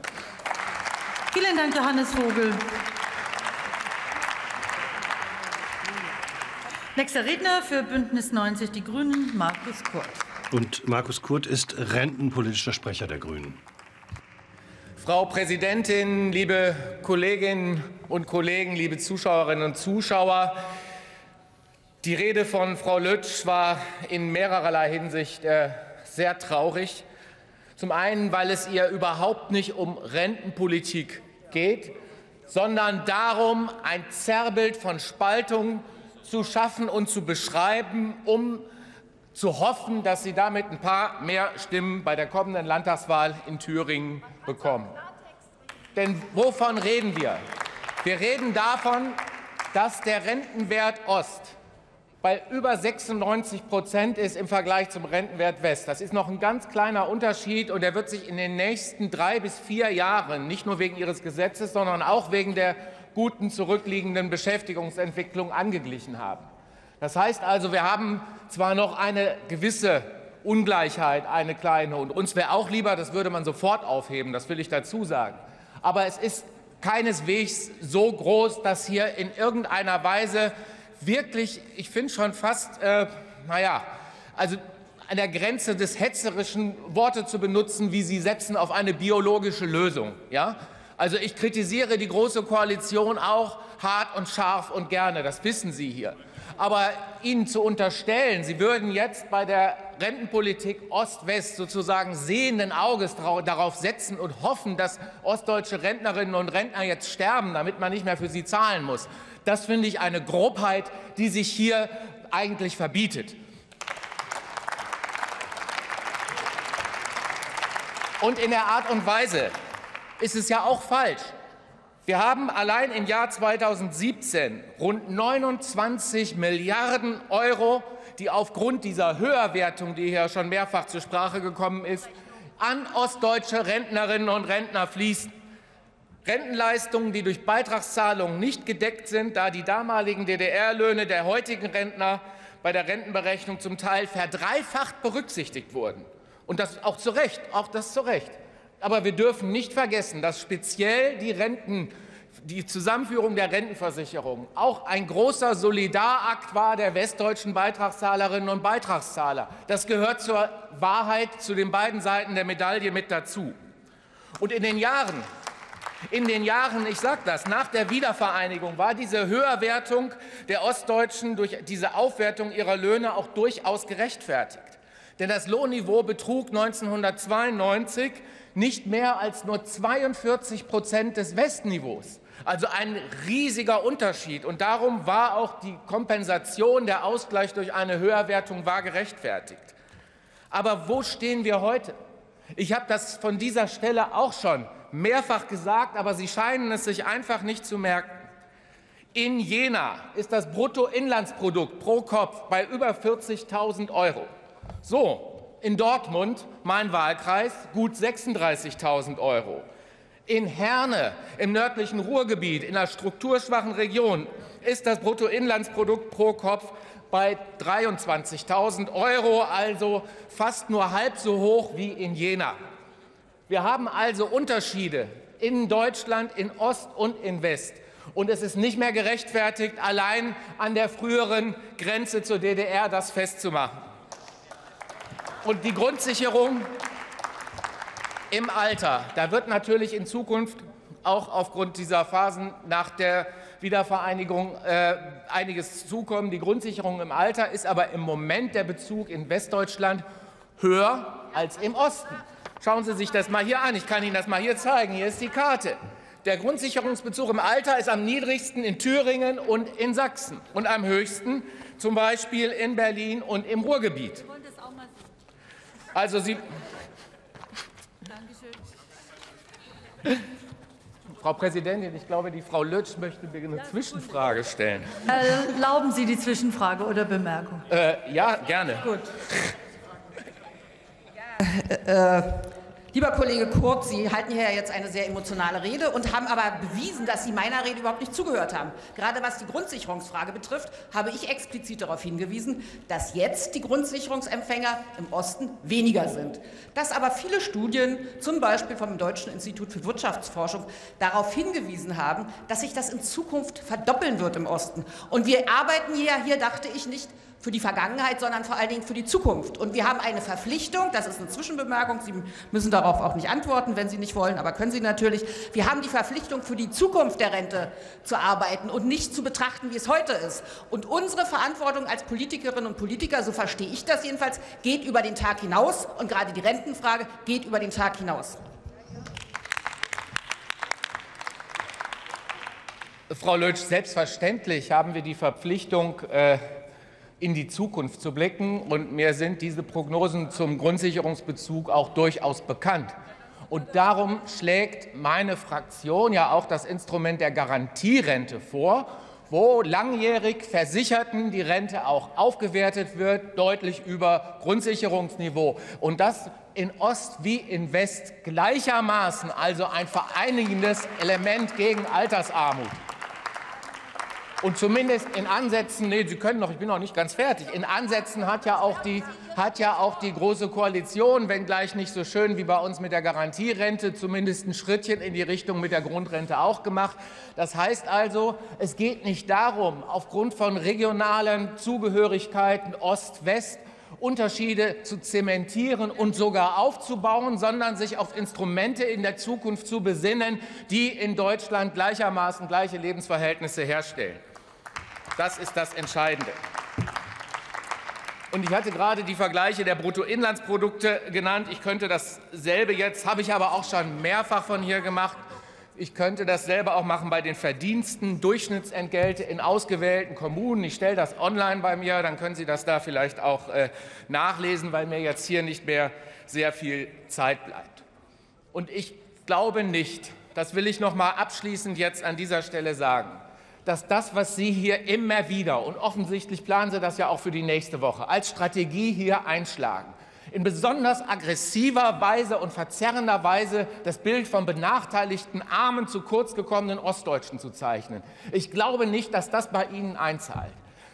Vielen Dank, Johannes Vogel. Nächster Redner für Bündnis neunzig Die Grünen, Markus Kurth. Und Markus Kurth ist rentenpolitischer Sprecher der Grünen. Frau Präsidentin, liebe Kolleginnen und Kollegen, liebe Zuschauerinnen und Zuschauer! Die Rede von Frau Lötzsch war in mehrererlei Hinsicht äh, sehr traurig. Zum einen, weil es ihr überhaupt nicht um Rentenpolitik geht, sondern darum, ein Zerrbild von Spaltung zu schaffen und zu beschreiben, um zu hoffen, dass sie damit ein paar mehr Stimmen bei der kommenden Landtagswahl in Thüringen bekommen. Denn wovon reden wir? Wir reden davon, dass der Rentenwert Ost bei über sechsundneunzig Prozent ist im Vergleich zum Rentenwert West. Das ist noch ein ganz kleiner Unterschied, und er wird sich in den nächsten drei bis vier Jahren nicht nur wegen Ihres Gesetzes, sondern auch wegen der guten zurückliegenden Beschäftigungsentwicklung angeglichen haben. Das heißt also, wir haben zwar noch eine gewisse Ungleichheit, eine kleine, und uns wäre auch lieber, das würde man sofort aufheben, das will ich dazu sagen. Aber es ist keineswegs so groß, dass hier in irgendeiner Weise wirklich, ich finde schon fast, äh, naja, also an der Grenze des Hetzerischen Worte zu benutzen, wie Sie setzen auf eine biologische Lösung. Ja? Also ich kritisiere die Große Koalition auch hart und scharf und gerne, das wissen Sie hier. Aber Ihnen zu unterstellen, Sie würden jetzt bei der Rentenpolitik Ost-West sozusagen sehenden Auges darauf setzen und hoffen, dass ostdeutsche Rentnerinnen und Rentner jetzt sterben, damit man nicht mehr für sie zahlen muss, das finde ich eine Grobheit, die sich hier eigentlich verbietet. Und in der Art und Weise ist es ja auch falsch. Wir haben allein im Jahr zweitausendsiebzehn rund neunundzwanzig Milliarden Euro, die aufgrund dieser Höherwertung, die hier schon mehrfach zur Sprache gekommen ist, an ostdeutsche Rentnerinnen und Rentner fließen. Rentenleistungen, die durch Beitragszahlungen nicht gedeckt sind, da die damaligen D D R-Löhne der heutigen Rentner bei der Rentenberechnung zum Teil verdreifacht berücksichtigt wurden. Und das auch zu Recht, auch das zu Recht. Aber wir dürfen nicht vergessen, dass speziell die Renten, die Zusammenführung der Rentenversicherung auch ein großer Solidarakt war der westdeutschen Beitragszahlerinnen und Beitragszahler. Das gehört zur Wahrheit, zu den beiden Seiten der Medaille mit dazu. Und in den Jahren, in den Jahren, ich sage das, nach der Wiedervereinigung war diese Höherwertung der Ostdeutschen durch diese Aufwertung ihrer Löhne auch durchaus gerechtfertigt. Denn das Lohnniveau betrug neunzehnhundertzweiundneunzig nicht mehr als nur zweiundvierzig Prozent des Westniveaus. Also ein riesiger Unterschied. Und darum war auch die Kompensation, der Ausgleich durch eine Höherwertung war gerechtfertigt. Aber wo stehen wir heute? Ich habe das von dieser Stelle auch schon mehrfach gesagt, aber Sie scheinen es sich einfach nicht zu merken. In Jena ist das Bruttoinlandsprodukt pro Kopf bei über vierzigtausend Euro. So. In Dortmund, mein Wahlkreis, gut sechsunddreißigtausend Euro. In Herne, im nördlichen Ruhrgebiet, in einer strukturschwachen Region, ist das Bruttoinlandsprodukt pro Kopf bei dreiundzwanzigtausend Euro, also fast nur halb so hoch wie in Jena. Wir haben also Unterschiede in Deutschland, in Ost und in West. Und es ist nicht mehr gerechtfertigt, allein an der früheren Grenze zur D D R das festzumachen. Und die Grundsicherung im Alter, da wird natürlich in Zukunft auch aufgrund dieser Phasen nach der Wiedervereinigung äh, einiges zukommen. Die Grundsicherung im Alter ist aber im Moment der Bezug in Westdeutschland höher als im Osten. Schauen Sie sich das mal hier an. Ich kann Ihnen das mal hier zeigen. Hier ist die Karte. Der Grundsicherungsbezug im Alter ist am niedrigsten in Thüringen und in Sachsen und am höchsten zum Beispiel in Berlin und im Ruhrgebiet. Also Sie. Dankeschön. Frau Präsidentin, ich glaube, die Frau Lötzsch möchte mir eine Zwischenfrage stellen. Erlauben Sie die Zwischenfrage oder Bemerkung? Äh, ja, gerne. Gut. Äh, lieber Kollege Kurth, Sie halten hier jetzt eine sehr emotionale Rede und haben aber bewiesen, dass Sie meiner Rede überhaupt nicht zugehört haben. Gerade was die Grundsicherungsfrage betrifft, habe ich explizit darauf hingewiesen, dass jetzt die Grundsicherungsempfänger im Osten weniger sind. Dass aber viele Studien, zum Beispiel vom Deutschen Institut für Wirtschaftsforschung, darauf hingewiesen haben, dass sich das in Zukunft verdoppeln wird im Osten. Und wir arbeiten ja hier, dachte ich, nicht für die Vergangenheit, sondern vor allen Dingen für die Zukunft. Und wir haben eine Verpflichtung, das ist eine Zwischenbemerkung, Sie müssen darauf auch nicht antworten, wenn Sie nicht wollen, aber können Sie natürlich. Wir haben die Verpflichtung, für die Zukunft der Rente zu arbeiten und nicht zu betrachten, wie es heute ist. Und unsere Verantwortung als Politikerinnen und Politiker, so verstehe ich das jedenfalls, geht über den Tag hinaus. Und gerade die Rentenfrage geht über den Tag hinaus. Frau Lötzsch, selbstverständlich haben wir die Verpflichtung, äh in die Zukunft zu blicken, und mir sind diese Prognosen zum Grundsicherungsbezug auch durchaus bekannt. Und darum schlägt meine Fraktion ja auch das Instrument der Garantierente vor, wo langjährig Versicherten die Rente auch aufgewertet wird, deutlich über Grundsicherungsniveau. Und das in Ost wie in West gleichermaßen, also ein vereinigendes Element gegen Altersarmut. Und zumindest in Ansätzen, nee, Sie können noch, ich bin noch nicht ganz fertig, in Ansätzen hat ja auch die, hat ja auch die Große Koalition, wenngleich nicht so schön wie bei uns mit der Garantierente, zumindest ein Schrittchen in die Richtung mit der Grundrente auch gemacht. Das heißt also, es geht nicht darum, aufgrund von regionalen Zugehörigkeiten Ost-West Unterschiede zu zementieren und sogar aufzubauen, sondern sich auf Instrumente in der Zukunft zu besinnen, die in Deutschland gleichermaßen gleiche Lebensverhältnisse herstellen. Das ist das Entscheidende. Und ich hatte gerade die Vergleiche der Bruttoinlandsprodukte genannt. Ich könnte dasselbe jetzt, habe ich aber auch schon mehrfach von hier gemacht, ich könnte dasselbe auch machen bei den Verdiensten, Durchschnittsentgelte in ausgewählten Kommunen. Ich stelle das online bei mir, dann können Sie das da vielleicht auch äh, nachlesen, weil mir jetzt hier nicht mehr sehr viel Zeit bleibt. Und ich glaube nicht, das will ich noch mal abschließend jetzt an dieser Stelle sagen, dass das, was Sie hier immer wieder, und offensichtlich planen Sie das ja auch für die nächste Woche, als Strategie hier einschlagen, in besonders aggressiver Weise und verzerrender Weise das Bild von benachteiligten, armen, zu kurz gekommenen Ostdeutschen zu zeichnen. Ich glaube nicht, dass das bei Ihnen einzahlt.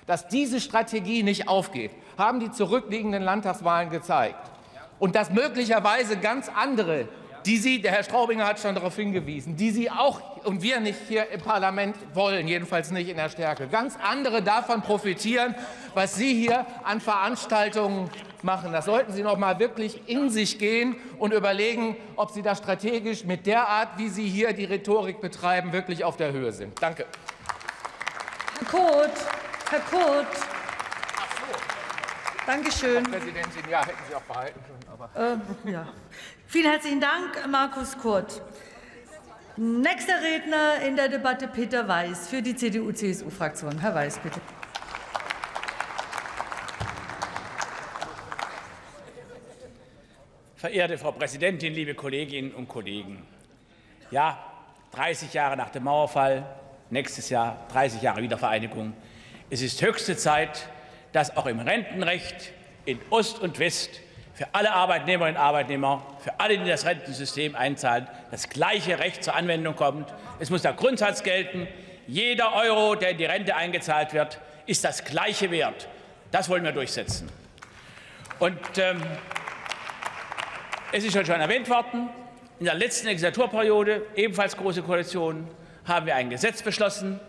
Dass diese Strategie nicht aufgeht, haben die zurückliegenden Landtagswahlen gezeigt. Und dass möglicherweise ganz andere, die Sie, der Herr Straubinger hat schon darauf hingewiesen, die Sie auch und wir nicht hier im Parlament wollen, jedenfalls nicht in der Stärke, ganz andere davon profitieren, was Sie hier an Veranstaltungen machen. Das sollten Sie noch mal wirklich in sich gehen und überlegen, ob Sie da strategisch mit der Art, wie Sie hier die Rhetorik betreiben, wirklich auf der Höhe sind. Danke. Herr Kurth, Herr Kurth. Dankeschön. Frau Präsidentin, ja, hätten Sie auch behalten können. Aber äh, ja. Vielen herzlichen Dank, Markus Kurth. Nächster Redner in der Debatte Peter Weiß für die C D U C S U-Fraktion. Herr Weiß, bitte. Verehrte Frau Präsidentin, liebe Kolleginnen und Kollegen! Ja, dreißig Jahre nach dem Mauerfall, nächstes Jahr dreißig Jahre Wiedervereinigung. Es ist höchste Zeit, dass auch im Rentenrecht in Ost und West für alle Arbeitnehmerinnen und Arbeitnehmer, für alle, die in das Rentensystem einzahlen, das gleiche Recht zur Anwendung kommt. Es muss der Grundsatz gelten, jeder Euro, der in die Rente eingezahlt wird, ist das gleiche wert. Das wollen wir durchsetzen. Und, ähm, Es ist schon erwähnt worden, in der letzten Legislaturperiode, ebenfalls Große Koalition, haben wir ein Gesetz beschlossen,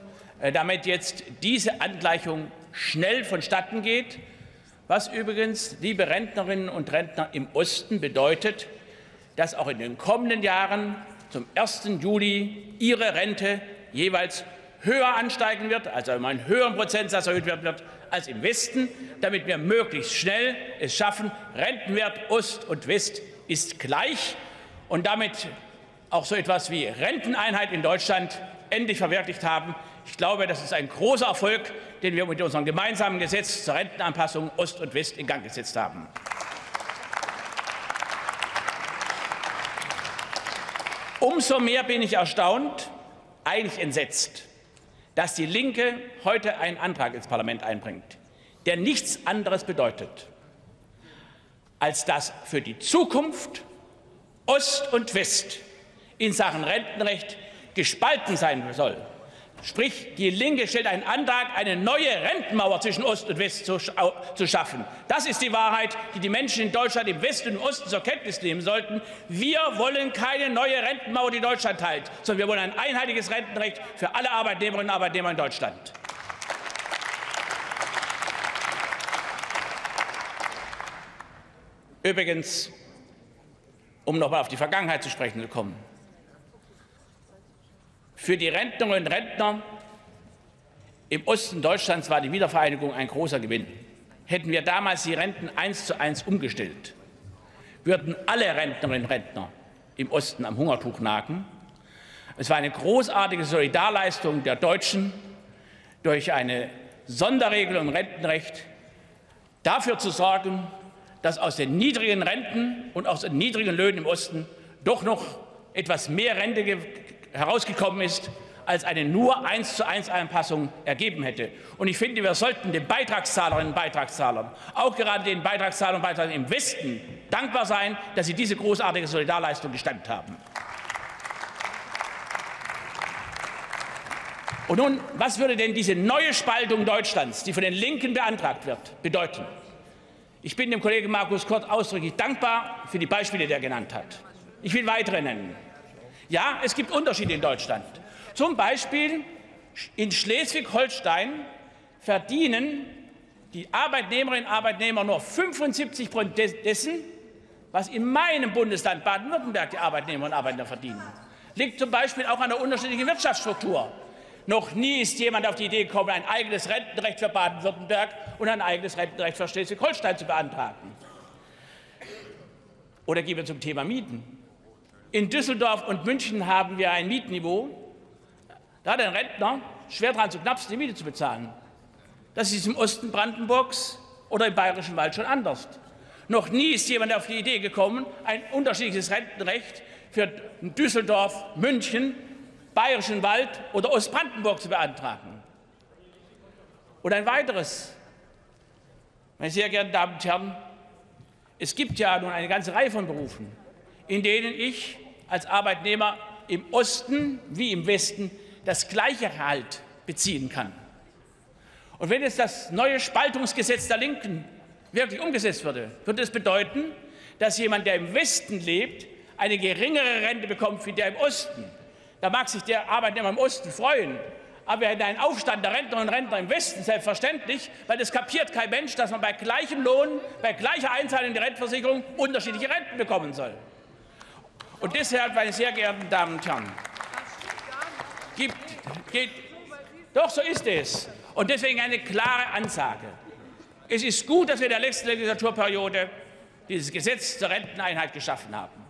damit jetzt diese Angleichung schnell vonstatten geht, was übrigens, liebe Rentnerinnen und Rentner im Osten, bedeutet, dass auch in den kommenden Jahren zum ersten Juli Ihre Rente jeweils höher ansteigen wird, also um einen höheren Prozentsatz erhöht werden wird als im Westen, damit wir möglichst schnell es schaffen, Rentenwert Ost und West ist gleich, und damit auch so etwas wie Renteneinheit in Deutschland endlich verwirklicht haben. Ich glaube, das ist ein großer Erfolg, den wir mit unserem gemeinsamen Gesetz zur Rentenanpassung Ost und West in Gang gesetzt haben. Umso mehr bin ich erstaunt, eigentlich entsetzt, dass die Linke heute einen Antrag ins Parlament einbringt, der nichts anderes bedeutet, als dass für die Zukunft Ost und West in Sachen Rentenrecht gespalten sein soll. Sprich, die Linke stellt einen Antrag, eine neue Rentenmauer zwischen Ost und West zu, zu schaffen. Das ist die Wahrheit, die die Menschen in Deutschland im Westen und im Osten zur Kenntnis nehmen sollten. Wir wollen keine neue Rentenmauer, die Deutschland teilt, sondern wir wollen ein einheitliches Rentenrecht für alle Arbeitnehmerinnen und Arbeitnehmer in Deutschland. Übrigens, um noch mal auf die Vergangenheit zu sprechen zu kommen. Für die Rentnerinnen und Rentner im Osten Deutschlands war die Wiedervereinigung ein großer Gewinn. Hätten wir damals die Renten eins zu eins umgestellt, würden alle Rentnerinnen und Rentner im Osten am Hungertuch nagen. Es war eine großartige Solidarleistung der Deutschen, durch eine Sonderregelung im Rentenrecht dafür zu sorgen, dass aus den niedrigen Renten und aus den niedrigen Löhnen im Osten doch noch etwas mehr Rente herausgekommen ist, als eine nur eins zu eins Anpassung ergeben hätte. Und ich finde, wir sollten den Beitragszahlerinnen und Beitragszahlern, auch gerade den Beitragszahlern und Beitragszahlern im Westen, dankbar sein, dass sie diese großartige Solidarleistung gestemmt haben. Und nun, was würde denn diese neue Spaltung Deutschlands, die von den Linken beantragt wird, bedeuten? Ich bin dem Kollegen Markus Kurth ausdrücklich dankbar für die Beispiele, die er genannt hat. Ich will weitere nennen. Ja, es gibt Unterschiede in Deutschland. Zum Beispiel in Schleswig-Holstein verdienen die Arbeitnehmerinnen und Arbeitnehmer nur fünfundsiebzig Prozent dessen, was in meinem Bundesland Baden-Württemberg die Arbeitnehmerinnen und Arbeitnehmer verdienen. Liegt zum Beispiel auch an der unterschiedlichen Wirtschaftsstruktur. Noch nie ist jemand auf die Idee gekommen, ein eigenes Rentenrecht für Baden-Württemberg und ein eigenes Rentenrecht für Schleswig-Holstein zu beantragen. Oder gehen wir zum Thema Mieten. In Düsseldorf und München haben wir ein Mietniveau, da hat ein Rentner schwer daran zu knappst, die Miete zu bezahlen. Das ist im Osten Brandenburgs oder im Bayerischen Wald schon anders. Noch nie ist jemand auf die Idee gekommen, ein unterschiedliches Rentenrecht für Düsseldorf, München, Bayerischen Wald oder Ostbrandenburg zu beantragen. Und ein weiteres, meine sehr geehrten Damen und Herren, es gibt ja nun eine ganze Reihe von Berufen, in denen ich als Arbeitnehmer im Osten wie im Westen das gleiche Gehalt beziehen kann. Und wenn jetzt das neue Spaltungsgesetz der Linken wirklich umgesetzt würde, würde es bedeuten, dass jemand, der im Westen lebt, eine geringere Rente bekommt wie der im Osten. Da mag sich der Arbeitnehmer im Osten freuen, aber wir hätten einen Aufstand der Rentnerinnen und Rentner im Westen, selbstverständlich, weil das kapiert kein Mensch, dass man bei gleichem Lohn, bei gleicher Einzahlung in die Rentenversicherung unterschiedliche Renten bekommen soll. Und deshalb, meine sehr geehrten Damen und Herren, gibt, geht, doch so ist es. Und deswegen eine klare Ansage. Es ist gut, dass wir in der letzten Legislaturperiode dieses Gesetz zur Renteneinheit geschaffen haben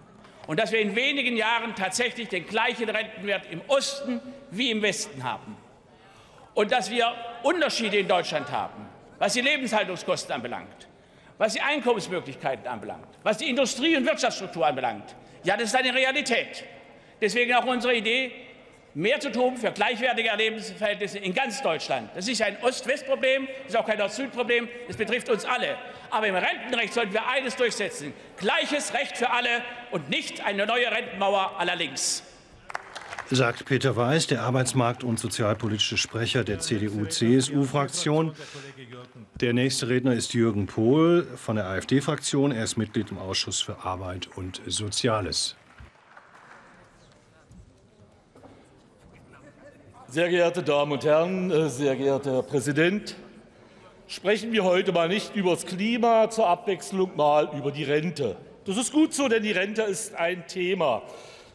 und dass wir in wenigen Jahren tatsächlich den gleichen Rentenwert im Osten wie im Westen haben und dass wir Unterschiede in Deutschland haben, was die Lebenshaltungskosten anbelangt, was die Einkommensmöglichkeiten anbelangt, was die Industrie- und Wirtschaftsstruktur anbelangt. Ja, das ist eine Realität. Deswegen auch unsere Idee, mehr zu tun für gleichwertige Lebensverhältnisse in ganz Deutschland. Das ist ein Ost-West-Problem, das ist auch kein Ost-Süd-Problem, das betrifft uns alle. Aber im Rentenrecht sollten wir eines durchsetzen: gleiches Recht für alle und nicht eine neue Rentenmauer à la links. Sagt Peter Weiß, der Arbeitsmarkt- und sozialpolitische Sprecher der C D U C S U-Fraktion. Der nächste Redner ist Jürgen Pohl von der AfD-Fraktion. Er ist Mitglied im Ausschuss für Arbeit und Soziales. Sehr geehrte Damen und Herren, sehr geehrter Herr Präsident, sprechen wir heute mal nicht über das Klima, zur Abwechslung mal über die Rente. Das ist gut so, denn die Rente ist ein Thema.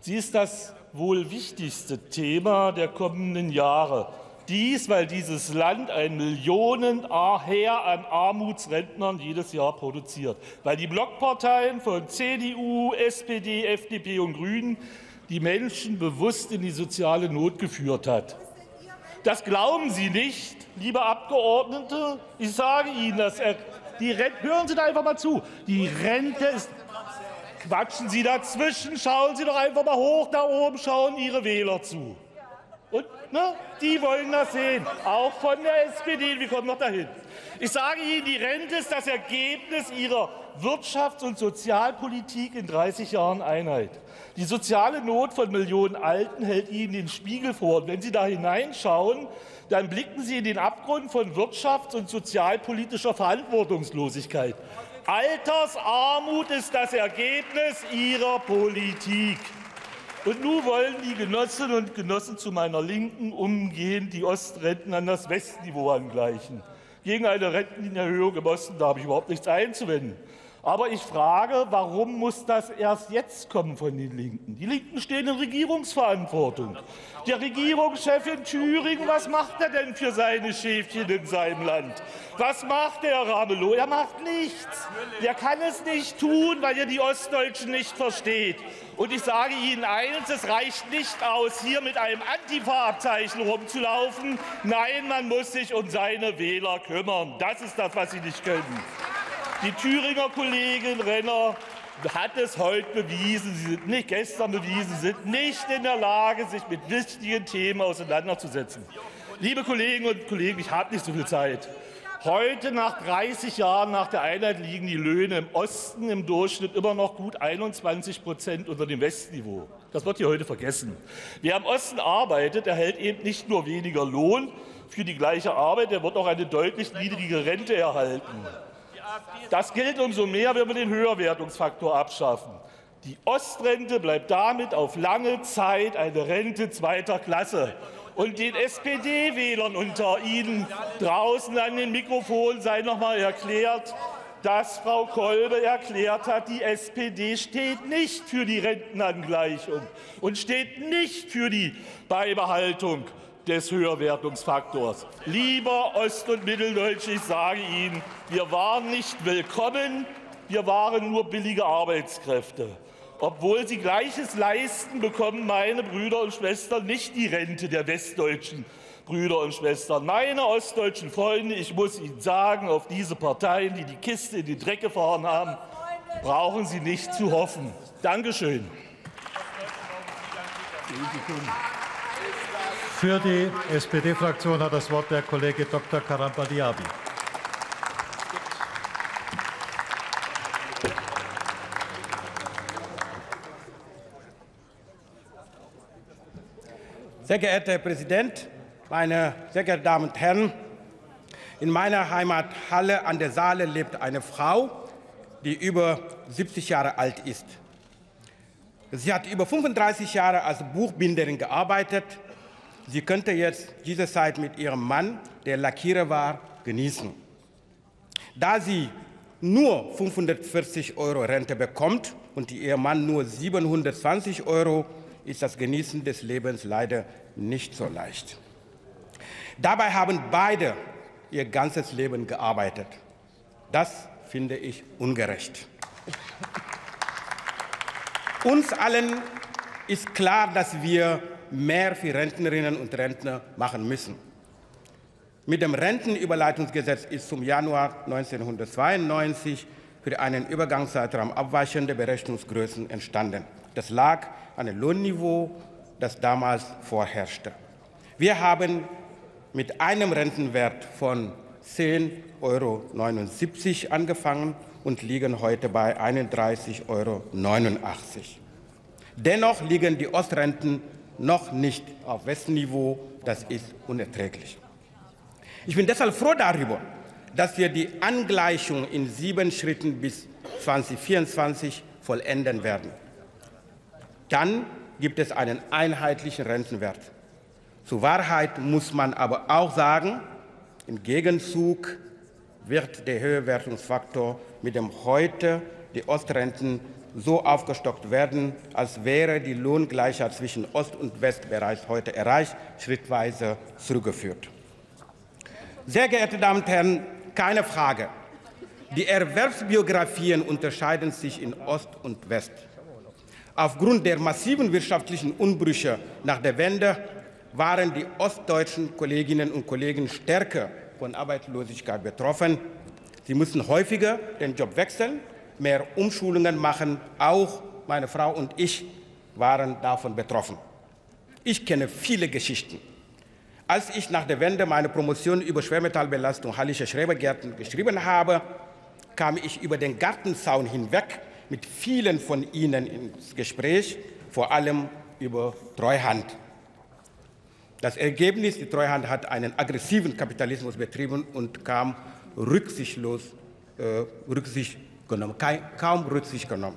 Sie ist das wohl wichtigste Thema der kommenden Jahre. Dies, weil dieses Land ein Millionenheer an Armutsrentnern jedes Jahr produziert. Weil die Blockparteien von C D U, S P D, F D P und Grünen die Menschen bewusst in die soziale Not geführt hat. Das glauben Sie nicht, liebe Abgeordnete. Ich sage Ihnen, dass er, die Rente, hören Sie da einfach mal zu. Die Rente ist quatschen Sie dazwischen, schauen Sie doch einfach mal hoch nach oben, schauen Ihre Wähler zu. Und ne, die wollen das sehen, auch von der S P D. Wir kommen noch dahin. Ich sage Ihnen, die Rente ist das Ergebnis Ihrer Wirtschafts- und Sozialpolitik in dreißig Jahren Einheit. Die soziale Not von Millionen Alten hält Ihnen den Spiegel vor. Und wenn Sie da hineinschauen, dann blicken Sie in den Abgrund von wirtschafts- und sozialpolitischer Verantwortungslosigkeit. Altersarmut ist das Ergebnis Ihrer Politik. Und nun wollen die Genossinnen und Genossen zu meiner Linken umgehend die Ostrenten an das Westniveau angleichen. Gegen eine Rentenerhöhung im Osten, da habe ich überhaupt nichts einzuwenden. Aber ich frage, warum muss das erst jetzt kommen von den Linken? Die Linken stehen in Regierungsverantwortung. Der Regierungschef in Thüringen, was macht er denn für seine Schäfchen in seinem Land? Was macht der Ramelow? Er macht nichts. Der kann es nicht tun, weil er die Ostdeutschen nicht versteht. Und ich sage Ihnen eines, es reicht nicht aus, hier mit einem Antifa-Abzeichen rumzulaufen. Nein, man muss sich um seine Wähler kümmern. Das ist das, was Sie nicht können. Die Thüringer Kollegin Renner hat es heute bewiesen, sie sind nicht gestern bewiesen, sind nicht in der Lage, sich mit wichtigen Themen auseinanderzusetzen. Liebe Kolleginnen und Kollegen, ich habe nicht so viel Zeit. Heute, nach dreißig Jahren nach der Einheit, liegen die Löhne im Osten im Durchschnitt immer noch gut einundzwanzig Prozent unter dem Westniveau. Das wird hier heute vergessen. Wer im Osten arbeitet, erhält eben nicht nur weniger Lohn für die gleiche Arbeit, er wird auch eine deutlich niedrigere Rente erhalten. Das gilt umso mehr, wenn wir den Höherwertungsfaktor abschaffen. Die Ostrente bleibt damit auf lange Zeit eine Rente zweiter Klasse. Und den S P D-Wählern unter Ihnen draußen an den Mikrofonen sei noch mal erklärt, dass Frau Kolbe erklärt hat, die S P D steht nicht für die Rentenangleichung und steht nicht für die Beibehaltung des Höherwertungsfaktors. Lieber Ost- und Mitteldeutsche, ich sage Ihnen, wir waren nicht willkommen, wir waren nur billige Arbeitskräfte. Obwohl Sie Gleiches leisten, bekommen meine Brüder und Schwestern nicht die Rente der westdeutschen Brüder und Schwestern. Meine ostdeutschen Freunde, ich muss Ihnen sagen, auf diese Parteien, die die Kiste in den Dreck gefahren haben, brauchen Sie nicht zu hoffen. Dankeschön. Für die S P D-Fraktion hat das Wort der Kollege Doktor Karambadiabi. Sehr geehrter Herr Präsident, meine sehr geehrten Damen und Herren! In meiner Heimat Halle an der Saale lebt eine Frau, die über siebzig Jahre alt ist. Sie hat über fünfunddreißig Jahre als Buchbinderin gearbeitet. Sie könnte jetzt diese Zeit mit ihrem Mann, der Lackierer war, genießen. Da sie nur fünfhundertvierzig Euro Rente bekommt und ihr Mann nur siebenhundertzwanzig Euro, ist das Genießen des Lebens leider nicht so leicht. Dabei haben beide ihr ganzes Leben gearbeitet. Das finde ich ungerecht. Uns allen ist klar, dass wir mehr für Rentnerinnen und Rentner machen müssen. Mit dem Rentenüberleitungsgesetz ist zum Januar neunzehnhundertzweiundneunzig für einen Übergangszeitraum abweichende Berechnungsgrößen entstanden. Das lag an dem Lohnniveau, das damals vorherrschte. Wir haben mit einem Rentenwert von zehn Euro neunundsiebzig angefangen und liegen heute bei einunddreißig Euro neunundachtzig. Dennoch liegen die Ostrenten noch nicht auf Westniveau. Das ist unerträglich. Ich bin deshalb froh darüber, dass wir die Angleichung in sieben Schritten bis zweitausendvierundzwanzig vollenden werden. Dann gibt es einen einheitlichen Rentenwert. Zur Wahrheit muss man aber auch sagen, im Gegenzug wird der Höherwertungsfaktor, mit dem heute die Ostrenten so aufgestockt werden, als wäre die Lohngleichheit zwischen Ost und West bereits heute erreicht, schrittweise zurückgeführt. Sehr geehrte Damen und Herren, keine Frage. Die Erwerbsbiografien unterscheiden sich in Ost und West. Aufgrund der massiven wirtschaftlichen Umbrüche nach der Wende waren die ostdeutschen Kolleginnen und Kollegen stärker von Arbeitslosigkeit betroffen. Sie mussten häufiger den Job wechseln mehr Umschulungen machen. Auch meine Frau und ich waren davon betroffen. Ich kenne viele Geschichten. Als ich nach der Wende meine Promotion über Schwermetallbelastung Hallischer Schrebergärten geschrieben habe, kam ich über den Gartenzaun hinweg mit vielen von Ihnen ins Gespräch, vor allem über Treuhand. Das Ergebnis, die Treuhand hat einen aggressiven Kapitalismus betrieben und kam rücksichtslos, äh, Rücksicht genommen, kaum Rücksicht genommen.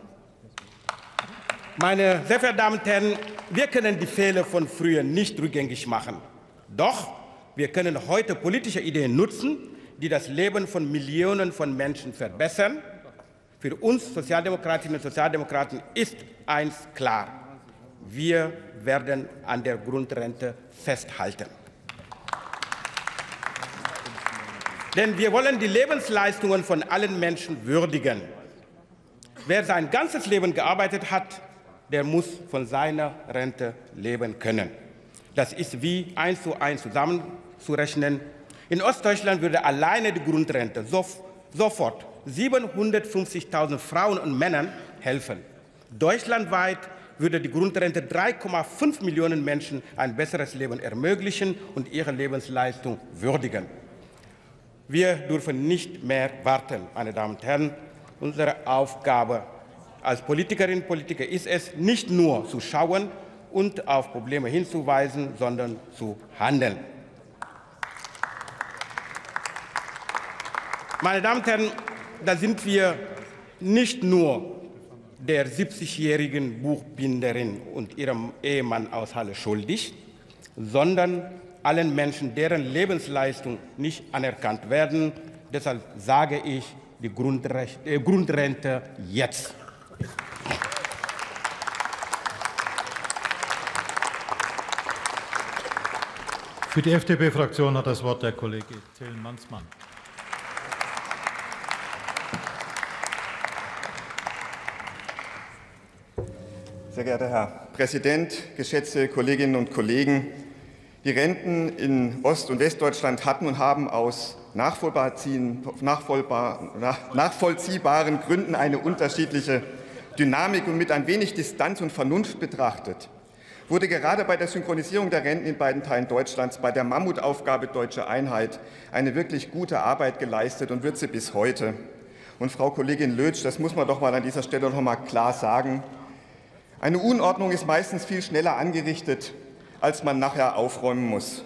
Meine sehr verehrten Damen und Herren, wir können die Fehler von früher nicht rückgängig machen. Doch wir können heute politische Ideen nutzen, die das Leben von Millionen von Menschen verbessern. Für uns Sozialdemokratinnen und Sozialdemokraten ist eins klar. Wir werden an der Grundrente festhalten. Denn wir wollen die Lebensleistungen von allen Menschen würdigen. Wer sein ganzes Leben gearbeitet hat, der muss von seiner Rente leben können. Das ist wie eins zu eins zusammenzurechnen. In Ostdeutschland würde alleine die Grundrente sofort siebenhundertfünfzigtausend Frauen und Männern helfen. Deutschlandweit würde die Grundrente drei Komma fünf Millionen Menschen ein besseres Leben ermöglichen und ihre Lebensleistung würdigen. Wir dürfen nicht mehr warten, meine Damen und Herren. Unsere Aufgabe als Politikerinnen und Politiker ist es, nicht nur zu schauen und auf Probleme hinzuweisen, sondern zu handeln. Meine Damen und Herren, da sind wir nicht nur der siebzigjährigen Buchbinderin und ihrem Ehemann aus Halle schuldig, sondern allen Menschen, deren Lebensleistung nicht anerkannt werden. Deshalb sage ich, die Grundrecht, äh, Grundrente jetzt. Für die F D P-Fraktion hat das Wort der Kollege Tillmannsmann. Sehr geehrter Herr Präsident, geschätzte Kolleginnen und Kollegen! Die Renten in Ost- und Westdeutschland hatten und haben aus nachvollziehbaren Gründen eine unterschiedliche Dynamik, und mit ein wenig Distanz und Vernunft betrachtet wurde gerade bei der Synchronisierung der Renten in beiden Teilen Deutschlands, bei der Mammutaufgabe Deutsche Einheit, eine wirklich gute Arbeit geleistet und wird sie bis heute. Und Frau Kollegin Lötzsch, das muss man doch mal an dieser Stelle noch mal klar sagen, eine Unordnung ist meistens viel schneller angerichtet, als man nachher aufräumen muss.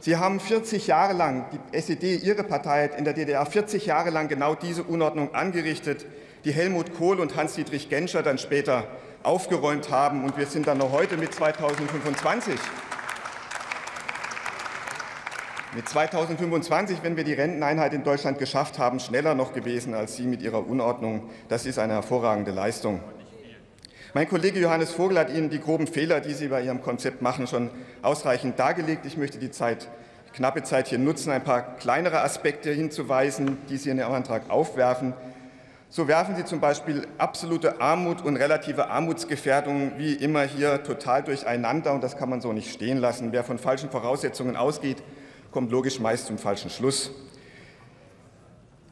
Sie haben vierzig Jahre lang, die S E D, Ihre Partei, in der D D R vierzig Jahre lang genau diese Unordnung angerichtet, die Helmut Kohl und Hans-Dietrich Genscher dann später aufgeräumt haben. Und wir sind dann noch heute mit zweitausendfünfundzwanzig. Mit zweitausendfünfundzwanzig, wenn wir die Renteneinheit in Deutschland geschafft haben, schneller noch gewesen als Sie mit Ihrer Unordnung. Das ist eine hervorragende Leistung. Mein Kollege Johannes Vogel hat Ihnen die groben Fehler, die Sie bei Ihrem Konzept machen, schon ausreichend dargelegt. Ich möchte die Zeit, knappe Zeit hier nutzen, ein paar kleinere Aspekte hinzuweisen, die Sie in Ihrem Antrag aufwerfen. So werfen Sie zum Beispiel absolute Armut und relative Armutsgefährdung wie immer hier total durcheinander, und das kann man so nicht stehen lassen. Wer von falschen Voraussetzungen ausgeht, kommt logisch meist zum falschen Schluss.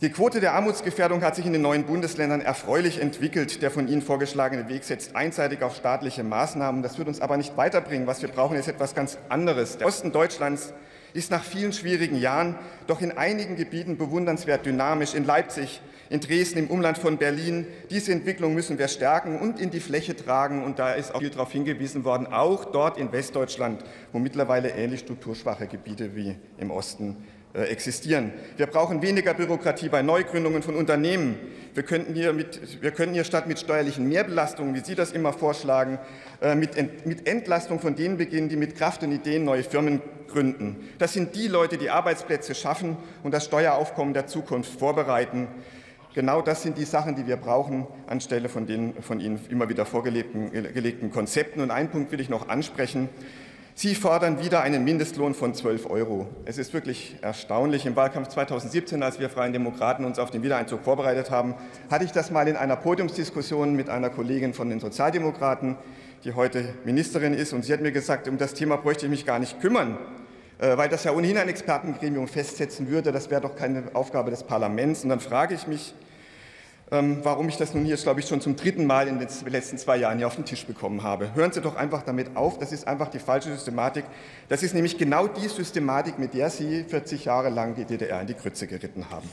Die Quote der Armutsgefährdung hat sich in den neuen Bundesländern erfreulich entwickelt. Der von Ihnen vorgeschlagene Weg setzt einseitig auf staatliche Maßnahmen. Das wird uns aber nicht weiterbringen. Was wir brauchen, ist etwas ganz anderes. Der Osten Deutschlands ist nach vielen schwierigen Jahren doch in einigen Gebieten bewundernswert dynamisch. In Leipzig, in Dresden, im Umland von Berlin. Diese Entwicklung müssen wir stärken und in die Fläche tragen. Und da ist auch viel darauf hingewiesen worden, auch dort in Westdeutschland, wo mittlerweile ähnlich strukturschwache Gebiete wie im Osten existieren. Wir brauchen weniger Bürokratie bei Neugründungen von Unternehmen. Wir könnten hier, mit, wir können hier statt mit steuerlichen Mehrbelastungen, wie Sie das immer vorschlagen, mit, Ent, mit Entlastung von denen beginnen, die mit Kraft und Ideen neue Firmen gründen. Das sind die Leute, die Arbeitsplätze schaffen und das Steueraufkommen der Zukunft vorbereiten. Genau das sind die Sachen, die wir brauchen, anstelle von den von Ihnen immer wieder vorgelegten Konzepten. Und einen Punkt will ich noch ansprechen. Sie fordern wieder einen Mindestlohn von zwölf Euro. Es ist wirklich erstaunlich. Im Wahlkampf zweitausendsiebzehn, als wir Freien Demokraten uns auf den Wiedereinzug vorbereitet haben, hatte ich das mal in einer Podiumsdiskussion mit einer Kollegin von den Sozialdemokraten, die heute Ministerin ist. Und sie hat mir gesagt, um das Thema bräuchte ich mich gar nicht kümmern, weil das ja ohnehin ein Expertengremium festsetzen würde. Das wäre doch keine Aufgabe des Parlaments. Und dann frage ich mich, ähm, warum ich das nun hier, glaube ich, schon zum dritten Mal in den letzten zwei Jahren hier auf den Tisch bekommen habe. Hören Sie doch einfach damit auf, das ist einfach die falsche Systematik. Das ist nämlich genau die Systematik, mit der Sie vierzig Jahre lang die D D R in die Grütze geritten haben.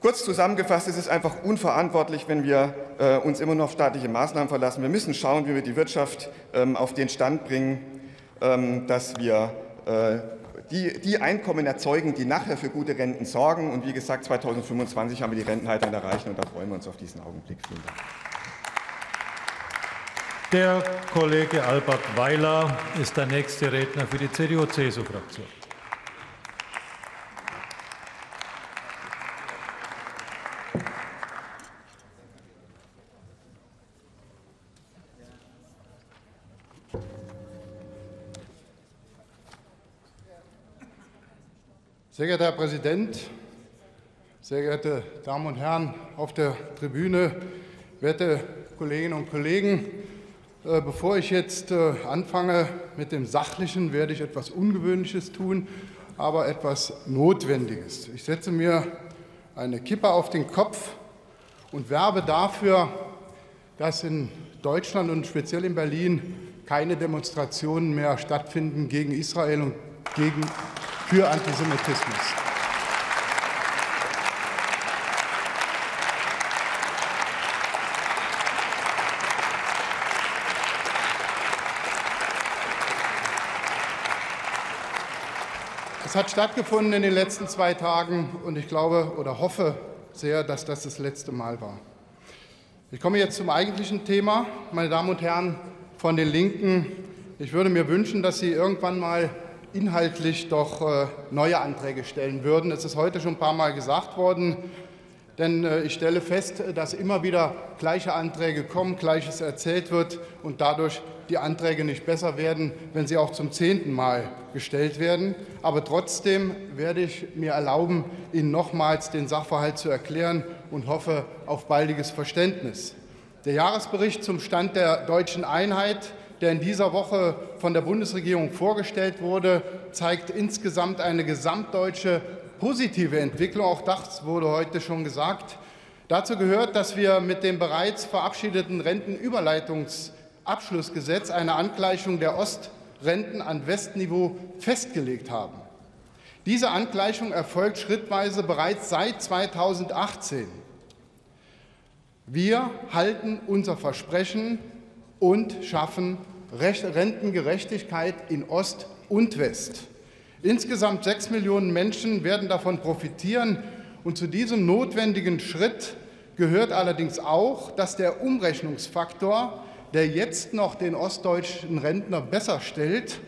Kurz zusammengefasst, es ist einfach unverantwortlich, wenn wir äh, uns immer noch auf staatliche Maßnahmen verlassen. Wir müssen schauen, wie wir die Wirtschaft ähm, auf den Stand bringen, ähm, dass wir äh, die, die Einkommen erzeugen, die nachher für gute Renten sorgen. Und wie gesagt, zweitausendfünfundzwanzig haben wir die Renteneinheit dann erreicht, und da freuen wir uns auf diesen Augenblick. Vielen Dank. Der Kollege Albert Weiler ist der nächste Redner für die C D U-C S U-Fraktion. Sehr geehrter Herr Präsident, sehr geehrte Damen und Herren auf der Tribüne, werte Kolleginnen und Kollegen, bevor ich jetzt anfange mit dem Sachlichen, werde ich etwas Ungewöhnliches tun, aber etwas Notwendiges. Ich setze mir eine Kippe auf den Kopf und werbe dafür, dass in Deutschland und speziell in Berlin keine Demonstrationen mehr stattfinden gegen Israel und gegen für Antisemitismus. Es hat stattgefunden in den letzten zwei Tagen, und ich glaube oder hoffe sehr, dass das das letzte Mal war. Ich komme jetzt zum eigentlichen Thema, meine Damen und Herren von den Linken. Ich würde mir wünschen, dass Sie irgendwann mal inhaltlich doch neue Anträge stellen würden. Es ist heute schon ein paar Mal gesagt worden, denn ich stelle fest, dass immer wieder gleiche Anträge kommen, Gleiches erzählt wird und dadurch die Anträge nicht besser werden, wenn sie auch zum zehnten Mal gestellt werden. Aber trotzdem werde ich mir erlauben, Ihnen nochmals den Sachverhalt zu erklären und hoffe auf baldiges Verständnis. Der Jahresbericht zum Stand der deutschen Einheit, der in dieser Woche von der Bundesregierung vorgestellt wurde, zeigt insgesamt eine gesamtdeutsche positive Entwicklung. Auch das wurde heute schon gesagt. Dazu gehört, dass wir mit dem bereits verabschiedeten Rentenüberleitungsabschlussgesetz eine Angleichung der Ostrenten an Westniveau festgelegt haben. Diese Angleichung erfolgt schrittweise bereits seit zweitausendachtzehn. Wir halten unser Versprechen und schaffen Rentengerechtigkeit in Ost und West. Insgesamt sechs Millionen Menschen werden davon profitieren. Und zu diesem notwendigen Schritt gehört allerdings auch, dass der Umrechnungsfaktor, der jetzt noch den ostdeutschen Rentner besser stellt,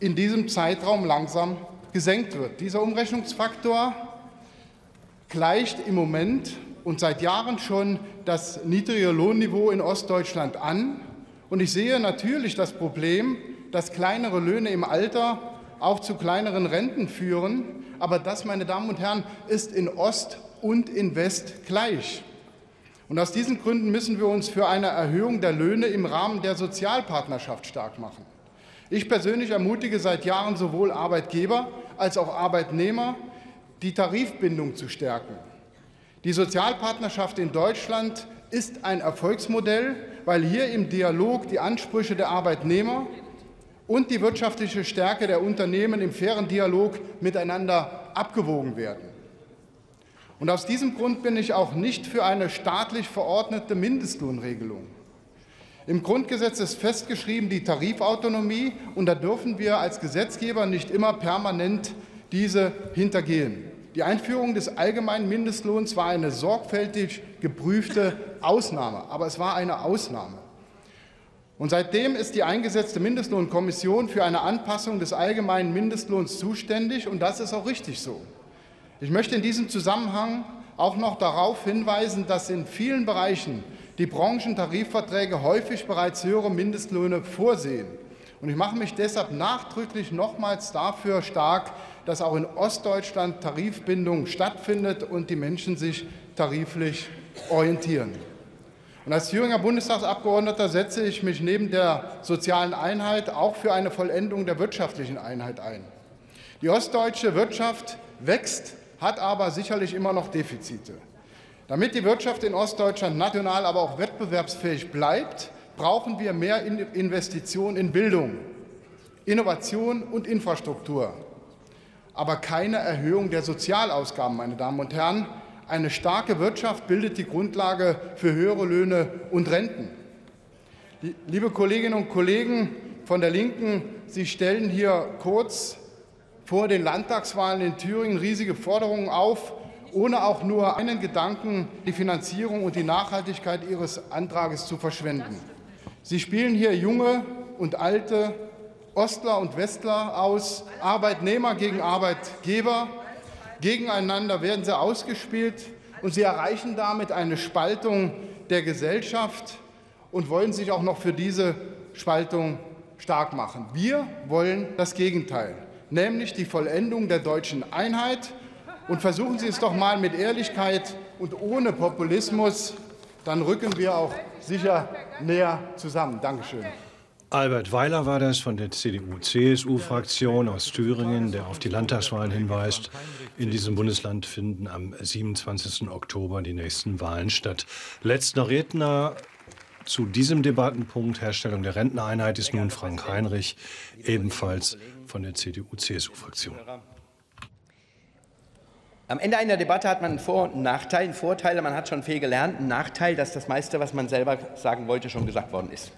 in diesem Zeitraum langsam gesenkt wird. Dieser Umrechnungsfaktor gleicht im Moment und seit Jahren schon das niedrige Lohnniveau in Ostdeutschland an. Und ich sehe natürlich das Problem, dass kleinere Löhne im Alter auch zu kleineren Renten führen. Aber das, meine Damen und Herren, ist in Ost und in West gleich. Und aus diesen Gründen müssen wir uns für eine Erhöhung der Löhne im Rahmen der Sozialpartnerschaft stark machen. Ich persönlich ermutige seit Jahren sowohl Arbeitgeber als auch Arbeitnehmer, die Tarifbindung zu stärken. Die Sozialpartnerschaft in Deutschland ist ein Erfolgsmodell, weil hier im Dialog die Ansprüche der Arbeitnehmer und die wirtschaftliche Stärke der Unternehmen im fairen Dialog miteinander abgewogen werden. Und aus diesem Grund bin ich auch nicht für eine staatlich verordnete Mindestlohnregelung. Im Grundgesetz ist festgeschrieben die Tarifautonomie, und da dürfen wir als Gesetzgeber nicht immer permanent diese hintergehen. Die Einführung des allgemeinen Mindestlohns war eine sorgfältig geprüfte Ausnahme, aber es war eine Ausnahme. Und seitdem ist die eingesetzte Mindestlohnkommission für eine Anpassung des allgemeinen Mindestlohns zuständig, und das ist auch richtig so. Ich möchte in diesem Zusammenhang auch noch darauf hinweisen, dass in vielen Bereichen die Branchentarifverträge häufig bereits höhere Mindestlöhne vorsehen. Und ich mache mich deshalb nachdrücklich nochmals dafür stark, dass auch in Ostdeutschland Tarifbindung stattfindet und die Menschen sich tariflich orientieren. Und als Thüringer Bundestagsabgeordneter setze ich mich neben der sozialen Einheit auch für eine Vollendung der wirtschaftlichen Einheit ein. Die ostdeutsche Wirtschaft wächst, hat aber sicherlich immer noch Defizite. Damit die Wirtschaft in Ostdeutschland national aber auch wettbewerbsfähig bleibt, brauchen wir mehr Investitionen in Bildung, Innovation und Infrastruktur. Aber keine Erhöhung der Sozialausgaben, meine Damen und Herren. Eine starke Wirtschaft bildet die Grundlage für höhere Löhne und Renten. Liebe Kolleginnen und Kollegen von der Linken, Sie stellen hier kurz vor den Landtagswahlen in Thüringen riesige Forderungen auf, ohne auch nur einen Gedanken, die Finanzierung und die Nachhaltigkeit Ihres Antrages zu verschwenden. Sie spielen hier junge und alte, Ostler und Westler aus, Arbeitnehmer gegen Arbeitgeber. Gegeneinander werden sie ausgespielt, und sie erreichen damit eine Spaltung der Gesellschaft und wollen sich auch noch für diese Spaltung stark machen. Wir wollen das Gegenteil, nämlich die Vollendung der deutschen Einheit. Und versuchen Sie es doch mal mit Ehrlichkeit und ohne Populismus, dann rücken wir auch sicher näher zusammen. Dankeschön. Albert Weiler war das von der C D U C S U-Fraktion aus Thüringen, der auf die Landtagswahlen hinweist. In diesem Bundesland finden am siebenundzwanzigsten Oktober die nächsten Wahlen statt. Letzter Redner zu diesem Debattenpunkt, Herstellung der Renteneinheit, ist nun Frank Heinrich, ebenfalls von der C D U C S U-Fraktion. Am Ende einer Debatte hat man einen Vor- und Nachteil, einen Vorteil, man hat schon viel gelernt, einen Nachteil, dass das meiste, was man selber sagen wollte, schon gesagt worden ist.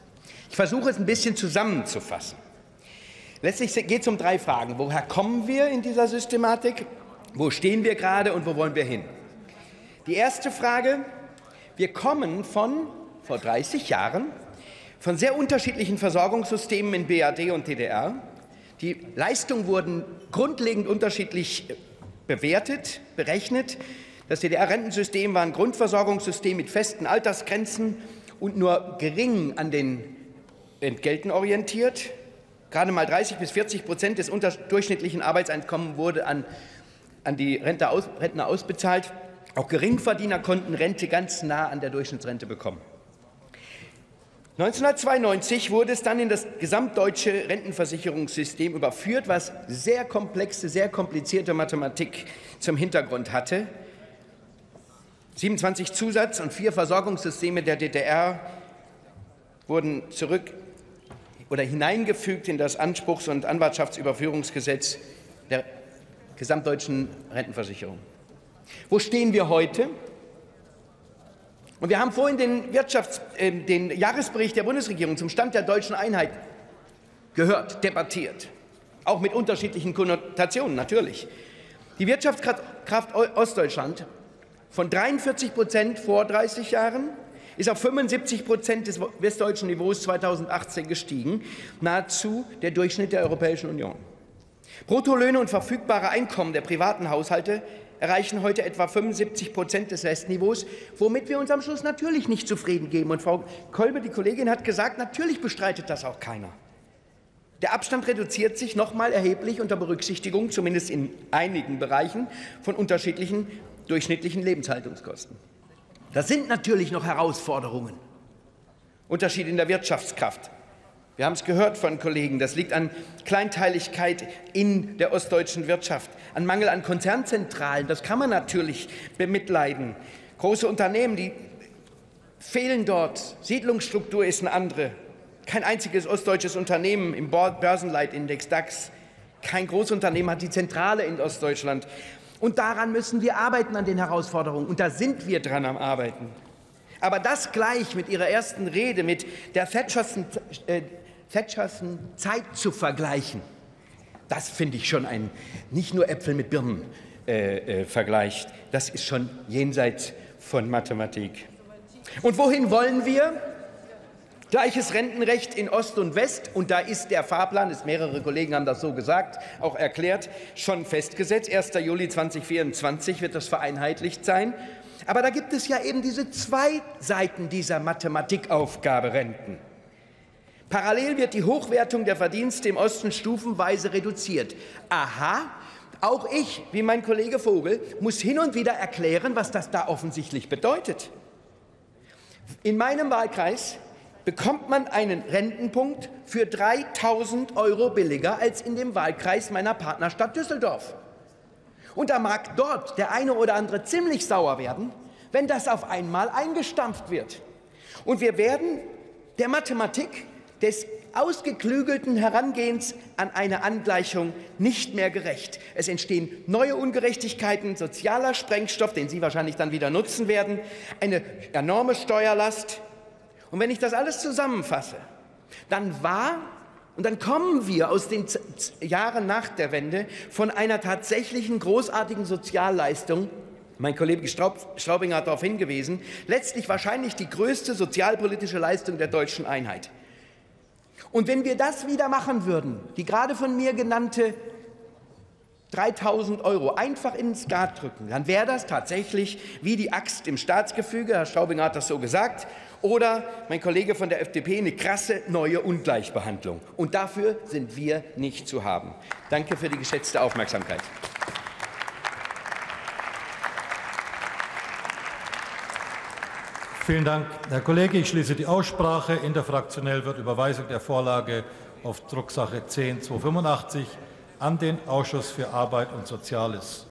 Ich versuche es ein bisschen zusammenzufassen. Letztlich geht es um drei Fragen. Woher kommen wir in dieser Systematik? Wo stehen wir gerade und wo wollen wir hin? Die erste Frage: Wir kommen von vor dreißig Jahren von sehr unterschiedlichen Versorgungssystemen in B R D und D D R. Die Leistungen wurden grundlegend unterschiedlich bewertet, berechnet. Das D D R-Rentensystem war ein Grundversorgungssystem mit festen Altersgrenzen und nur gering an den Entgelten orientiert. Gerade mal dreißig bis vierzig Prozent des durchschnittlichen Arbeitseinkommens wurde an, an die Rentner, aus, Rentner ausbezahlt. Auch Geringverdiener konnten Rente ganz nah an der Durchschnittsrente bekommen. neunzehnhundertzweiundneunzig wurde es dann in das gesamtdeutsche Rentenversicherungssystem überführt, was sehr komplexe, sehr komplizierte Mathematik zum Hintergrund hatte. siebenundzwanzig Zusatz- und vier Versorgungssysteme der D D R wurden zurück oder hineingefügt in das Anspruchs- und Anwartschaftsüberführungsgesetz der gesamtdeutschen Rentenversicherung. Wo stehen wir heute? Und wir haben vorhin den, Wirtschafts-, äh, den Jahresbericht der Bundesregierung zum Stand der deutschen Einheit gehört, debattiert, auch mit unterschiedlichen Konnotationen natürlich. Die Wirtschaftskraft Ostdeutschland von dreiundvierzig Prozent vor dreißig Jahren ist auf fünfundsiebzig Prozent des westdeutschen Niveaus zweitausendachtzehn gestiegen, nahezu der Durchschnitt der Europäischen Union. Bruttolöhne und verfügbare Einkommen der privaten Haushalte erreichen heute etwa fünfundsiebzig Prozent des Restniveaus, womit wir uns am Schluss natürlich nicht zufrieden geben. Und Frau Kolbe, die Kollegin, hat gesagt, natürlich bestreitet das auch keiner. Der Abstand reduziert sich noch mal erheblich unter Berücksichtigung, zumindest in einigen Bereichen, von unterschiedlichen durchschnittlichen Lebenshaltungskosten. Das sind natürlich noch Herausforderungen. Unterschied in der Wirtschaftskraft. Wir haben es gehört von Kollegen, das liegt an Kleinteiligkeit in der ostdeutschen Wirtschaft, an Mangel an Konzernzentralen. Das kann man natürlich bemitleiden. Große Unternehmen, die fehlen dort. Siedlungsstruktur ist eine andere. Kein einziges ostdeutsches Unternehmen im Börsenleitindex DAX, kein Großunternehmen hat die Zentrale in Ostdeutschland. Und daran müssen wir arbeiten, an den Herausforderungen. Und da sind wir dran am Arbeiten. Aber das gleich mit Ihrer ersten Rede, mit der Thatcher'schen äh, Thatcher'schen Zeit zu vergleichen, das finde ich schon ein nicht nur Äpfel mit Birnen äh, äh, Vergleich. Das ist schon jenseits von Mathematik. Und wohin wollen wir? Gleiches Rentenrecht in Ost und West, und da ist der Fahrplan, ist mehrere Kollegen haben das so gesagt, auch erklärt, schon festgesetzt. erster Juli zweitausendvierundzwanzig wird das vereinheitlicht sein. Aber da gibt es ja eben diese zwei Seiten dieser Mathematikaufgabe Renten. Parallel wird die Hochwertung der Verdienste im Osten stufenweise reduziert. Aha, auch ich, wie mein Kollege Vogel, muss hin und wieder erklären, was das da offensichtlich bedeutet. In meinem Wahlkreis bekommt man einen Rentenpunkt für dreitausend Euro billiger als in dem Wahlkreis meiner Partnerstadt Düsseldorf. Und da mag dort der eine oder andere ziemlich sauer werden, wenn das auf einmal eingestampft wird. Und wir werden der Mathematik des ausgeklügelten Herangehens an eine Angleichung nicht mehr gerecht. Es entstehen neue Ungerechtigkeiten, sozialer Sprengstoff, den Sie wahrscheinlich dann wieder nutzen werden, eine enorme Steuerlast. Und wenn ich das alles zusammenfasse, dann war und dann kommen wir aus den Jahren nach der Wende von einer tatsächlichen großartigen Sozialleistung. Mein Kollege Straubinger hat darauf hingewiesen, letztlich wahrscheinlich die größte sozialpolitische Leistung der deutschen Einheit. Und wenn wir das wieder machen würden, die gerade von mir genannte dreitausend Euro einfach ins Skat drücken, dann wäre das tatsächlich wie die Axt im Staatsgefüge, Herr Straubinger hat das so gesagt, oder, mein Kollege von der F D P, eine krasse neue Ungleichbehandlung. Und dafür sind wir nicht zu haben. Danke für die geschätzte Aufmerksamkeit. Vielen Dank, Herr Kollege. Ich schließe die Aussprache. Interfraktionell wird Überweisung der Vorlage auf Drucksache zehn Schrägstrich zweihundertfünfundachtzig an den Ausschuss für Arbeit und Soziales